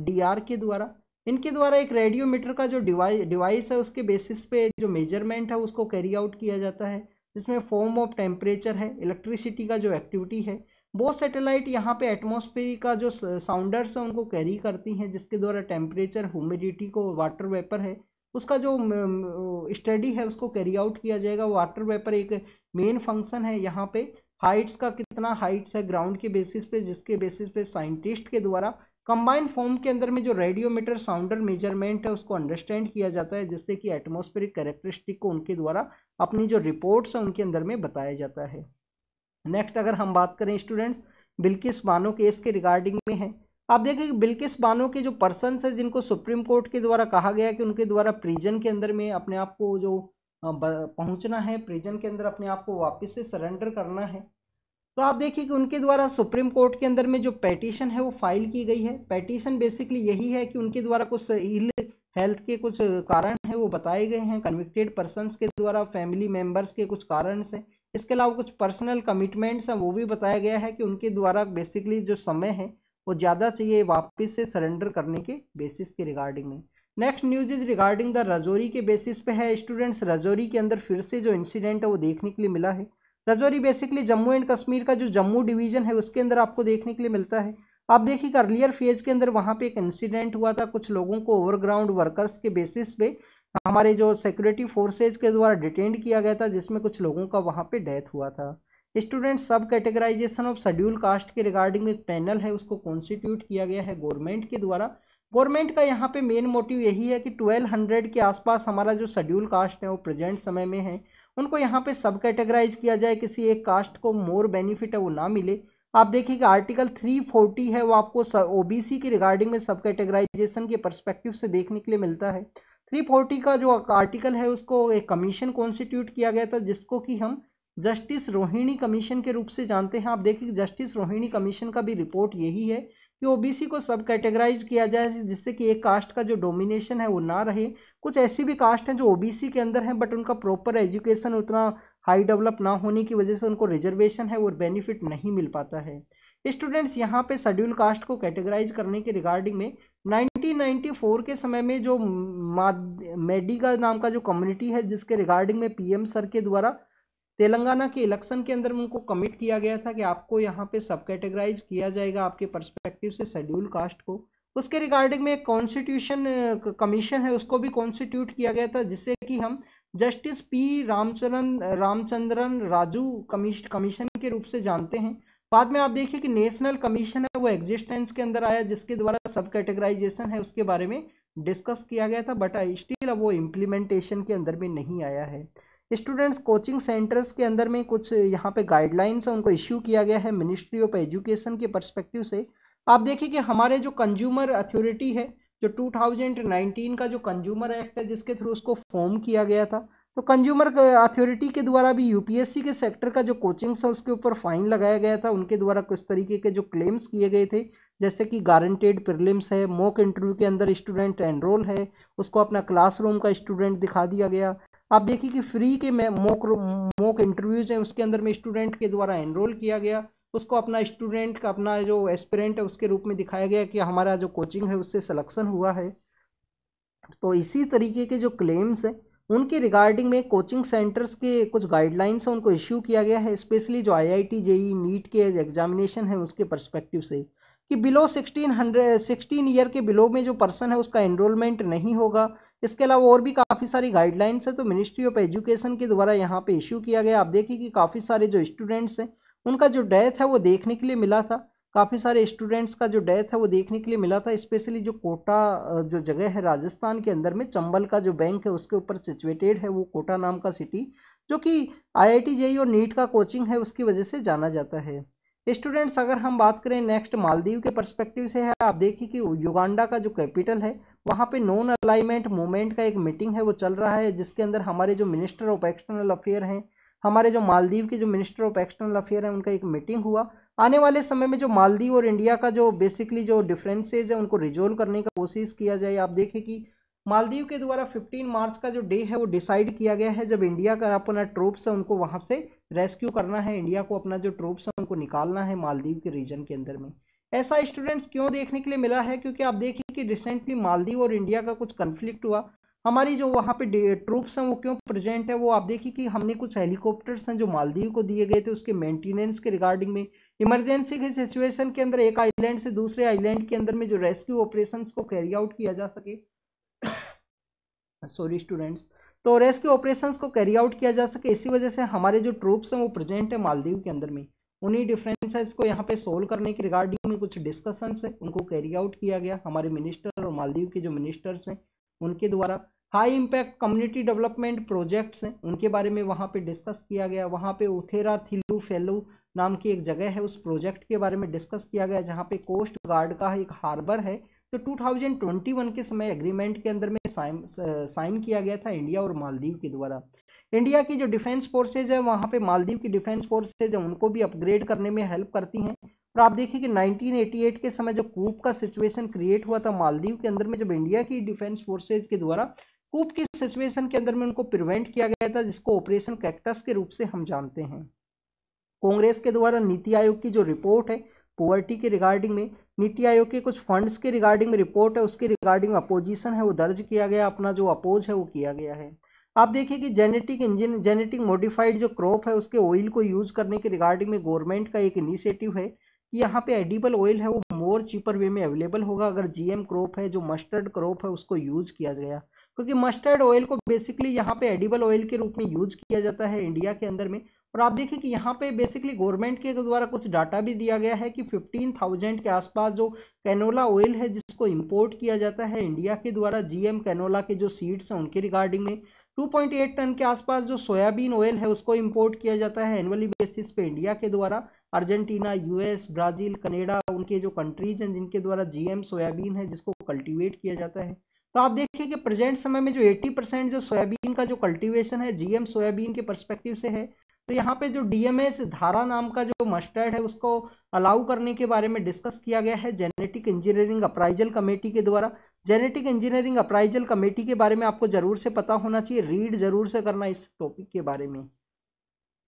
D R के द्वारा। इनके द्वारा एक रेडियोमीटर का जो डिवाइस डिवाइस है उसके बेसिस पे जो मेजरमेंट है उसको कैरी आउट किया जाता है, जिसमें फॉर्म ऑफ टेम्परेचर है, इलेक्ट्रिसिटी का जो एक्टिविटी है। बहुत सैटेलाइट यहाँ पे एटमॉस्फेयर का जो साउंडर्स है उनको कैरी करती हैं, जिसके द्वारा टेम्परेचर, ह्यूमिडिटी को, वाटर वेपर है उसका जो स्टडी है उसको कैरी आउट किया जाएगा। वाटर वेपर एक मेन फंक्शन है यहाँ पे। हाइट्स का कितना हाइट्स है ग्राउंड के बेसिस पे, जिसके बेसिस पे साइंटिस्ट के द्वारा कंबाइंड फॉर्म के अंदर में जो रेडियोमीटर साउंडर मेजरमेंट है उसको अंडरस्टैंड किया जाता है, जिससे कि एटमॉस्फेरिक कैरेक्टरिस्टिक को उनके द्वारा अपनी जो रिपोर्ट्स है उनके अंदर में बताया जाता है। नेक्स्ट अगर हम बात करें स्टूडेंट्स बिल्किस बानो केस के रिगार्डिंग में है। आप देखिए कि बिल्किस बानो के जो पर्सन है जिनको सुप्रीम कोर्ट के द्वारा कहा गया कि उनके द्वारा प्रिजन के अंदर में अपने आप को जो पहुंचना है, प्रिजन के अंदर अपने आप को वापस से सरेंडर करना है, तो आप देखिए कि उनके द्वारा सुप्रीम कोर्ट के अंदर में जो पेटिशन है वो फाइल की गई है। पेटिशन बेसिकली यही है कि उनके द्वारा कुछ इल हेल्थ के कुछ कारण है वो बताए गए हैं कन्विक्टेड पर्सनस के द्वारा, फैमिली मेम्बर्स के कुछ कारण से, इसके अलावा कुछ पर्सनल कमिटमेंट्स हैं वो भी बताया गया है कि उनके द्वारा बेसिकली जो समय है वो ज़्यादा चाहिए वापस से सरेंडर करने के बेसिस के रिगार्डिंग में। Next news is regarding the Rajouri के बेसिस पे है। स्टूडेंट्स राजौरी के अंदर फिर से जो इंसिडेंट है वो देखने के लिए मिला है। राजौरी बेसिकली जम्मू एंड कश्मीर का जो जम्मू डिवीजन है उसके अंदर आपको देखने के लिए मिलता है। आप देखिए अर्लियर फेज के अंदर वहाँ पे एक इंसिडेंट हुआ था, कुछ लोगों को ओवरग्राउंड वर्कर्स के बेसिस पे हमारे जो सिक्योरिटी फोर्सेज के द्वारा डिटेंड किया गया था, जिसमें कुछ लोगों का वहाँ पे डेथ हुआ था। स्टूडेंट्स सब कैटेगराइजेशन ऑफ शेड्यूल कास्ट के रिगार्डिंग में पैनल है उसको कॉन्स्टिट्यूट किया गया है गवर्नमेंट के द्वारा। गवर्नमेंट का यहाँ पे मेन मोटिव यही है कि बारह सौ के आसपास हमारा जो शेड्यूल कास्ट है वो प्रेजेंट समय में है, उनको यहाँ पे सब कैटेगराइज किया जाए, किसी एक कास्ट को मोर बेनिफिट है वो ना मिले। आप देखिए कि आर्टिकल तीन सौ चालीस है वो आपको ओबीसी के रिगार्डिंग में सब कैटेगराइजेशन के पर्सपेक्टिव से देखने के लिए मिलता है। तीन सौ चालीस का जो आर्टिकल है उसको एक कमीशन कॉन्स्टिट्यूट किया गया था, जिसको कि हम जस्टिस रोहिणी कमीशन के रूप से जानते हैं। आप देखिए जस्टिस रोहिणी कमीशन का भी रिपोर्ट यही है कि ओबीसी को सब कैटेगराइज किया जाए, जिससे कि एक कास्ट का जो डोमिनेशन है वो ना रहे। कुछ ऐसी भी कास्ट हैं जो ओबीसी के अंदर है बट उनका प्रॉपर एजुकेशन उतना हाई डेवलप ना होने की वजह से उनको रिजर्वेशन है वो बेनिफिट नहीं मिल पाता है। स्टूडेंट्स यहाँ पे शेड्यूल कास्ट को कैटेगराइज करने के रिगार्डिंग में नाइनटीन नाइंटी फोर के समय में जो मेडिगा नाम का जो कम्युनिटी है जिसके रिगार्डिंग में पीएम सर के द्वारा तेलंगाना के इलेक्शन के अंदर उनको कमिट किया गया था कि आपको यहाँ पे सब कैटेगराइज किया जाएगा आपके पर्सपेक्टिव से शेड्यूल कास्ट को। उसके रिगार्डिंग में कॉन्स्टिट्यूशन कमीशन है उसको भी कॉन्स्टिट्यूट किया गया था, जिससे कि हम justice P Ramachandran Ramachandran Raju commission commission के रूप से जानते हैं। बाद में आप देखिए कि नेशनल कमीशन है वो एग्जिस्टेंस के अंदर आया, जिसके द्वारा सब कैटेगराइजेशन है उसके बारे में डिस्कस किया गया था बट स्टिल अब वो इम्प्लीमेंटेशन के अंदर में नहीं आया है। स्टूडेंट्स कोचिंग सेंटर्स के अंदर में कुछ यहाँ पे गाइडलाइंस है उनको इश्यू किया गया है मिनिस्ट्री ऑफ एजुकेशन के पर्सपेक्टिव से। आप देखिए कि हमारे जो कंज्यूमर अथॉरिटी है जो टू थाउजेंड नाइनटीन का जो कंज्यूमर एक्ट है जिसके थ्रू उसको फॉर्म किया गया था, तो कंज्यूमर अथॉरिटी के द्वारा भी यूपीएससी के सेक्टर का जो कोचिंग्स है उसके ऊपर फाइन लगाया गया था। उनके द्वारा कुछ तरीके के जो क्लेम्स किए गए थे, जैसे कि गारंटेड प्रीलिम्स है, मॉक इंटरव्यू के अंदर स्टूडेंट एनरोल है उसको अपना क्लासरूम का स्टूडेंट दिखा दिया गया। आप देखिए कि फ्री के मॉक मॉक इंटरव्यूज हैं उसके अंदर में स्टूडेंट के द्वारा एनरोल किया गया, उसको अपना स्टूडेंट का अपना जो एस्पिरेंट है उसके रूप में दिखाया गया कि हमारा जो कोचिंग है उससे सिलेक्शन हुआ है। तो इसी तरीके के जो क्लेम्स हैं उनके रिगार्डिंग में कोचिंग सेंटर्स के कुछ गाइडलाइंस हैं उनको इश्यू किया गया है, स्पेशली जो आईआईटी जेईई नीट के एग्जामिनेशन है उसके पर्सपेक्टिव से कि below sixteen hundred sixteen year के बिलो में जो पर्सन है उसका एनरोलमेंट नहीं होगा। इसके अलावा और भी काफ़ी सारी गाइडलाइंस है तो मिनिस्ट्री ऑफ एजुकेशन के द्वारा यहाँ पे इश्यू किया गया। आप देखिए कि काफ़ी सारे जो स्टूडेंट्स हैं उनका जो डेथ है वो देखने के लिए मिला था, काफ़ी सारे स्टूडेंट्स का जो डेथ है वो देखने के लिए मिला था, स्पेशली जो कोटा जो जगह है राजस्थान के अंदर में, चंबल का जो बैंक है उसके ऊपर सिचुएटेड है वो कोटा नाम का सिटी, जो कि आई आई टी जेई और नीट का कोचिंग है उसकी वजह से जाना जाता है। स्टूडेंट्स अगर हम बात करें नेक्स्ट मालदीव के पर्सपेक्टिव से है, आप देखिए कि युगांडा का जो कैपिटल है वहाँ पे नॉन अलाइनमेंट मूवमेंट का एक मीटिंग है वो चल रहा है, जिसके अंदर हमारे जो मिनिस्टर ऑफ एक्सटर्नल अफेयर हैं, हमारे जो मालदीव के जो मिनिस्टर ऑफ एक्सटर्नल अफेयर हैं उनका एक मीटिंग हुआ। आने वाले समय में जो मालदीव और इंडिया का जो बेसिकली जो डिफरेंसेज है उनको रिजोल्व करने का कोशिश किया जाए। आप देखें कि मालदीव के द्वारा पंद्रह मार्च का जो डे है वो डिसाइड किया गया है, जब इंडिया का अपना ट्रूप्स है उनको वहाँ से रेस्क्यू करना है, इंडिया को अपना जो ट्रूप्स है उनको निकालना है मालदीव के रीजन के अंदर में। ऐसा स्टूडेंट्स क्यों देखने के लिए मिला है, क्योंकि आप देखिए कि रिसेंटली मालदीव और इंडिया का कुछ कन्फ्लिक्ट हुआ, हमारी जो वहाँ पे ट्रूप्स हैं वो क्यों प्रेजेंट है वो आप देखिए कि हमने कुछ हेलीकॉप्टर्स हैं जो मालदीव को दिए गए थे उसके मेंटेनेंस के रिगार्डिंग में, इमरजेंसी की सिचुएशन के अंदर एक आइलैंड से दूसरे आइलैंड के अंदर में जो रेस्क्यू ऑपरेशंस को कैरी आउट किया जा सके सॉरी स्टूडेंट्स तो रेस्क्यू ऑपरेशंस को कैरी आउट किया जा सके, इसी वजह से हमारे जो ट्रूप्स हैं वो प्रेजेंट है मालदीव के अंदर में। उन्हीं डिफरेंसेस को यहाँ पे सोल्व करने के रिगार्डिंग में कुछ डिस्कशंस है उनको कैरी आउट किया गया हमारे मिनिस्टर और मालदीव के जो मिनिस्टर्स हैं उनके द्वारा। High impact community development projects हैं उनके बारे में वहाँ पे डिस्कस किया गया। वहाँ पे उथेरा थिल्लू फेलू नाम की एक जगह है, उस प्रोजेक्ट के बारे में डिस्कस किया गया जहाँ पे कोस्ट गार्ड का एक हार्बर है, तो दो हज़ार इक्कीस के समय एग्रीमेंट के अंदर में साइन साइन किया गया था इंडिया और मालदीव के द्वारा। इंडिया की जो डिफेंस फोर्सेज है वहाँ पे मालदीव की डिफेंस फोर्सेज है उनको भी अपग्रेड करने में हेल्प करती हैं। और आप देखिए कि नाइनटीन एटी एट के समय जो कूप का सिचुएशन क्रिएट हुआ था मालदीव के अंदर में, जब इंडिया की डिफेंस फोर्सेज के द्वारा कूप की सिचुएशन के अंदर में उनको प्रिवेंट किया गया था, जिसको ऑपरेशन कैक्टस के रूप से हम जानते हैं। कांग्रेस के द्वारा नीति आयोग की जो रिपोर्ट है पॉवर्टी के रिगार्डिंग में, नीति आयोग के कुछ फंड्स के रिगार्डिंग में रिपोर्ट है उसके रिगार्डिंग में अपोजिशन है वो दर्ज किया गया, अपना जो अपोज है वो किया गया है। आप देखिए कि जेनेटिक इंजीनियर जेनेटिक मॉडिफाइड जो क्रॉप है उसके ऑयल को यूज करने के रिगार्डिंग में गवर्नमेंट का एक इनिशिएटिव है कि यहाँ पे एडिबल ऑयल है वो मोर चीपर वे में अवेलेबल होगा अगर जीएम क्रॉप है जो मस्टर्ड क्रॉप है उसको यूज किया गया, क्योंकि मस्टर्ड ऑयल को बेसिकली यहाँ पे एडिबल ऑयल के रूप में यूज किया जाता है इंडिया के अंदर में। और आप देखिए कि यहाँ पे बेसिकली गवर्नमेंट के द्वारा कुछ डाटा भी दिया गया है कि फिफ्टीन थाउजेंड के आसपास जो कैनोला ऑयल है जिसको इम्पोर्ट किया जाता है इंडिया के द्वारा, जीएम कैनोला के जो सीड्स हैं उनके रिगार्डिंग में टू पॉइंट एट टन के आसपास जो सोयाबीन ऑयल है उसको इम्पोर्ट किया जाता है एनुअली बेसिस पे इंडिया के द्वारा। अर्जेंटीना, यूएस, ब्राज़ील, कनाडा उनके जो कंट्रीज हैं जिनके द्वारा जीएम सोयाबीन है जिसको कल्टीवेट किया जाता है। तो आप देखिए कि प्रेजेंट समय में जो अस्सी परसेंट जो सोयाबीन का जो कल्टीवेशन है जीएम सोयाबीन के पर्सपेक्टिव से है। तो यहाँ पे जो डीएमएस धारा नाम का जो मस्टर्ड है उसको अलाउ करने के बारे में डिस्कस किया गया है जेनेटिक इंजीनियरिंग अप्राइजल कमेटी के द्वारा। जेनेटिक इंजीनियरिंग अप्राइजल कमेटी के बारे में आपको जरूर से पता होना चाहिए, रीड जरूर से करना इस टॉपिक के बारे में।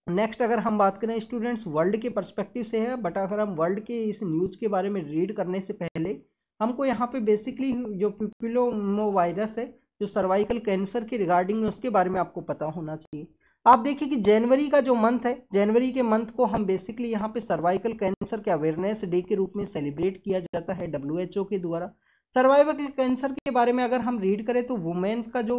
नेक्स्ट अगर हम बात करें स्टूडेंट्स वर्ल्ड के पर्सपेक्टिव से है, बट अगर हम वर्ल्ड के इस न्यूज़ के बारे में रीड करने से पहले हमको यहाँ पे बेसिकली जो पिपिलोमो वायरस है जो सर्वाइकल कैंसर के रिगार्डिंग में उसके बारे में आपको पता होना चाहिए। आप देखिए कि जनवरी का जो मंथ है, जनवरी के मंथ को हम बेसिकली यहाँ पे सर्वाइकल कैंसर के अवेयरनेस डे के रूप में सेलिब्रेट किया जाता है डब्ल्यू एच ओ के द्वारा। सर्वाइकल कैंसर के बारे में अगर हम रीड करें तो वुमेन्स का जो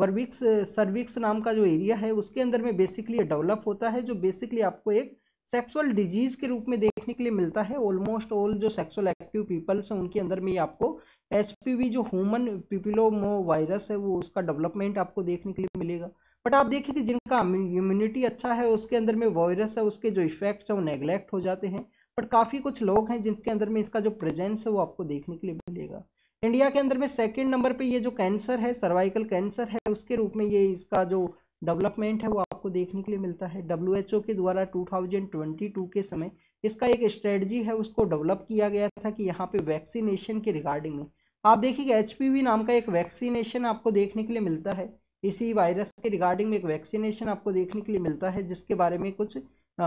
वर्विक्स सर्विक्स नाम का जो एरिया है उसके अंदर में बेसिकली डेवलप होता है, जो बेसिकली आपको एक सेक्सुअल डिजीज के रूप में देखने के लिए मिलता है। ऑलमोस्ट ऑल जो सेक्सुअल एक्टिव पीपल्स हैं उनके अंदर में ये आपको एचपीवी जो ह्यूमन पिपिलोमो वायरस है वो उसका डेवलपमेंट आपको देखने के लिए मिलेगा। बट आप देखिए कि जिनका इम्यूनिटी अच्छा है उसके अंदर में वायरस है उसके जो इफेक्ट्स हैं वो नेगलेक्ट हो जाते हैं, बट काफ़ी कुछ लोग हैं जिनके अंदर में इसका जो प्रेजेंस है वो आपको देखने के लिए मिलेगा। इंडिया के अंदर में सेकंड नंबर पे ये जो कैंसर है सर्वाइकल कैंसर है उसके रूप में ये इसका जो डेवलपमेंट है वो आपको देखने के लिए मिलता है। डब्ल्यू एच ओ के द्वारा दो हज़ार बाईस के समय इसका एक स्ट्रेटजी है उसको डेवलप किया गया था कि यहाँ पे वैक्सीनेशन के रिगार्डिंग में आप देखिएगा एच पी वी नाम का एक वैक्सीनेशन आपको देखने के लिए मिलता है। इसी वायरस के रिगार्डिंग में एक वैक्सीनेशन आपको देखने के लिए मिलता है जिसके बारे में कुछ आ,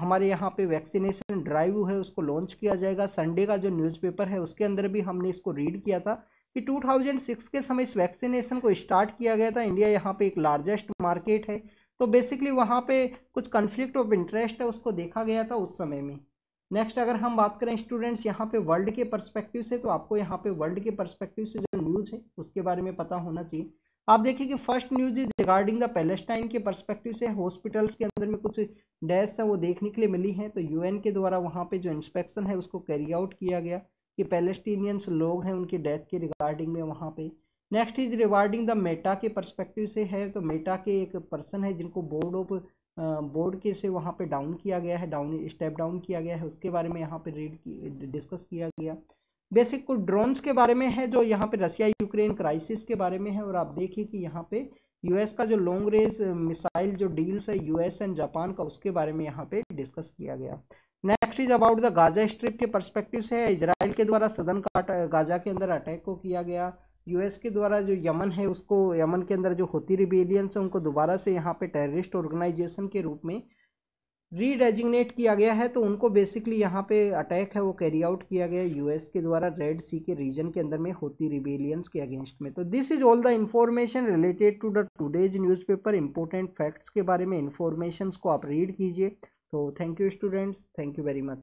हमारे यहाँ पे वैक्सीनेशन ड्राइव है उसको लॉन्च किया जाएगा। संडे का जो न्यूज़पेपर है उसके अंदर भी हमने इसको रीड किया था कि दो हज़ार छह के समय इस वैक्सीनेशन को स्टार्ट किया गया था। इंडिया यहाँ पे एक लार्जेस्ट मार्केट है तो बेसिकली वहाँ पे कुछ कन्फ्लिक्ट ऑफ इंटरेस्ट है उसको देखा गया था उस समय में। नेक्स्ट अगर हम बात करें स्टूडेंट्स यहाँ पे वर्ल्ड के पर्सपेक्टिव से तो आपको यहाँ पे वर्ल्ड के पर्सपेक्टिव से जो न्यूज़ है उसके बारे में पता होना चाहिए। आप देखिए कि first news is regarding the Palestine के पर्सपेक्टिव से हॉस्पिटल्स के अंदर में कुछ डेथ्स है वो देखने के लिए मिली है तो यूएन के द्वारा वहाँ पे जो इंस्पेक्शन है उसको कैरी आउट किया गया कि पैलेस्टीनियंस लोग हैं उनके डेथ के रिगार्डिंग में वहाँ पे। Next is regarding the Meta के पर्सपेक्टिव से है तो मेटा के एक पर्सन है जिनको बोर्ड ऑफ बोर्ड के से वहाँ पे डाउन किया गया है, डाउन स्टेप डाउन किया गया है उसके बारे में यहाँ पे रीड डिस्कस किया गया। बेसिक कुछ ड्रोन्स के बारे में है जो यहाँ पे रसिया यूक्रेन क्राइसिस के बारे में है और आप देखिए कि यहाँ पे यूएस का जो लॉन्ग रेंज मिसाइल जो डील्स है यूएस एंड जापान का उसके बारे में यहाँ पे डिस्कस किया गया। Next is about the Gaza strip के पर्सपेक्टिव से है इजराइल के द्वारा सदन का गाजा के अंदर अटैक को किया गया। यूएस के द्वारा जो यमन है उसको यमन के अंदर जो होती रिबेलियंस है उनको दोबारा से यहाँ पे टेररिस्ट ऑर्गेनाइजेशन के रूप में रीडेजिग्नेट किया गया है तो उनको बेसिकली यहाँ पे अटैक है वो कैरी आउट किया गया यूएस के द्वारा रेड सी के रीजन के अंदर में होती रिबेलियंस के अगेंस्ट में। तो this is all the information related to the today's newspaper. Important facts के बारे में इंफॉर्मेशन को आप रीड कीजिए। तो thank you students, thank you very much.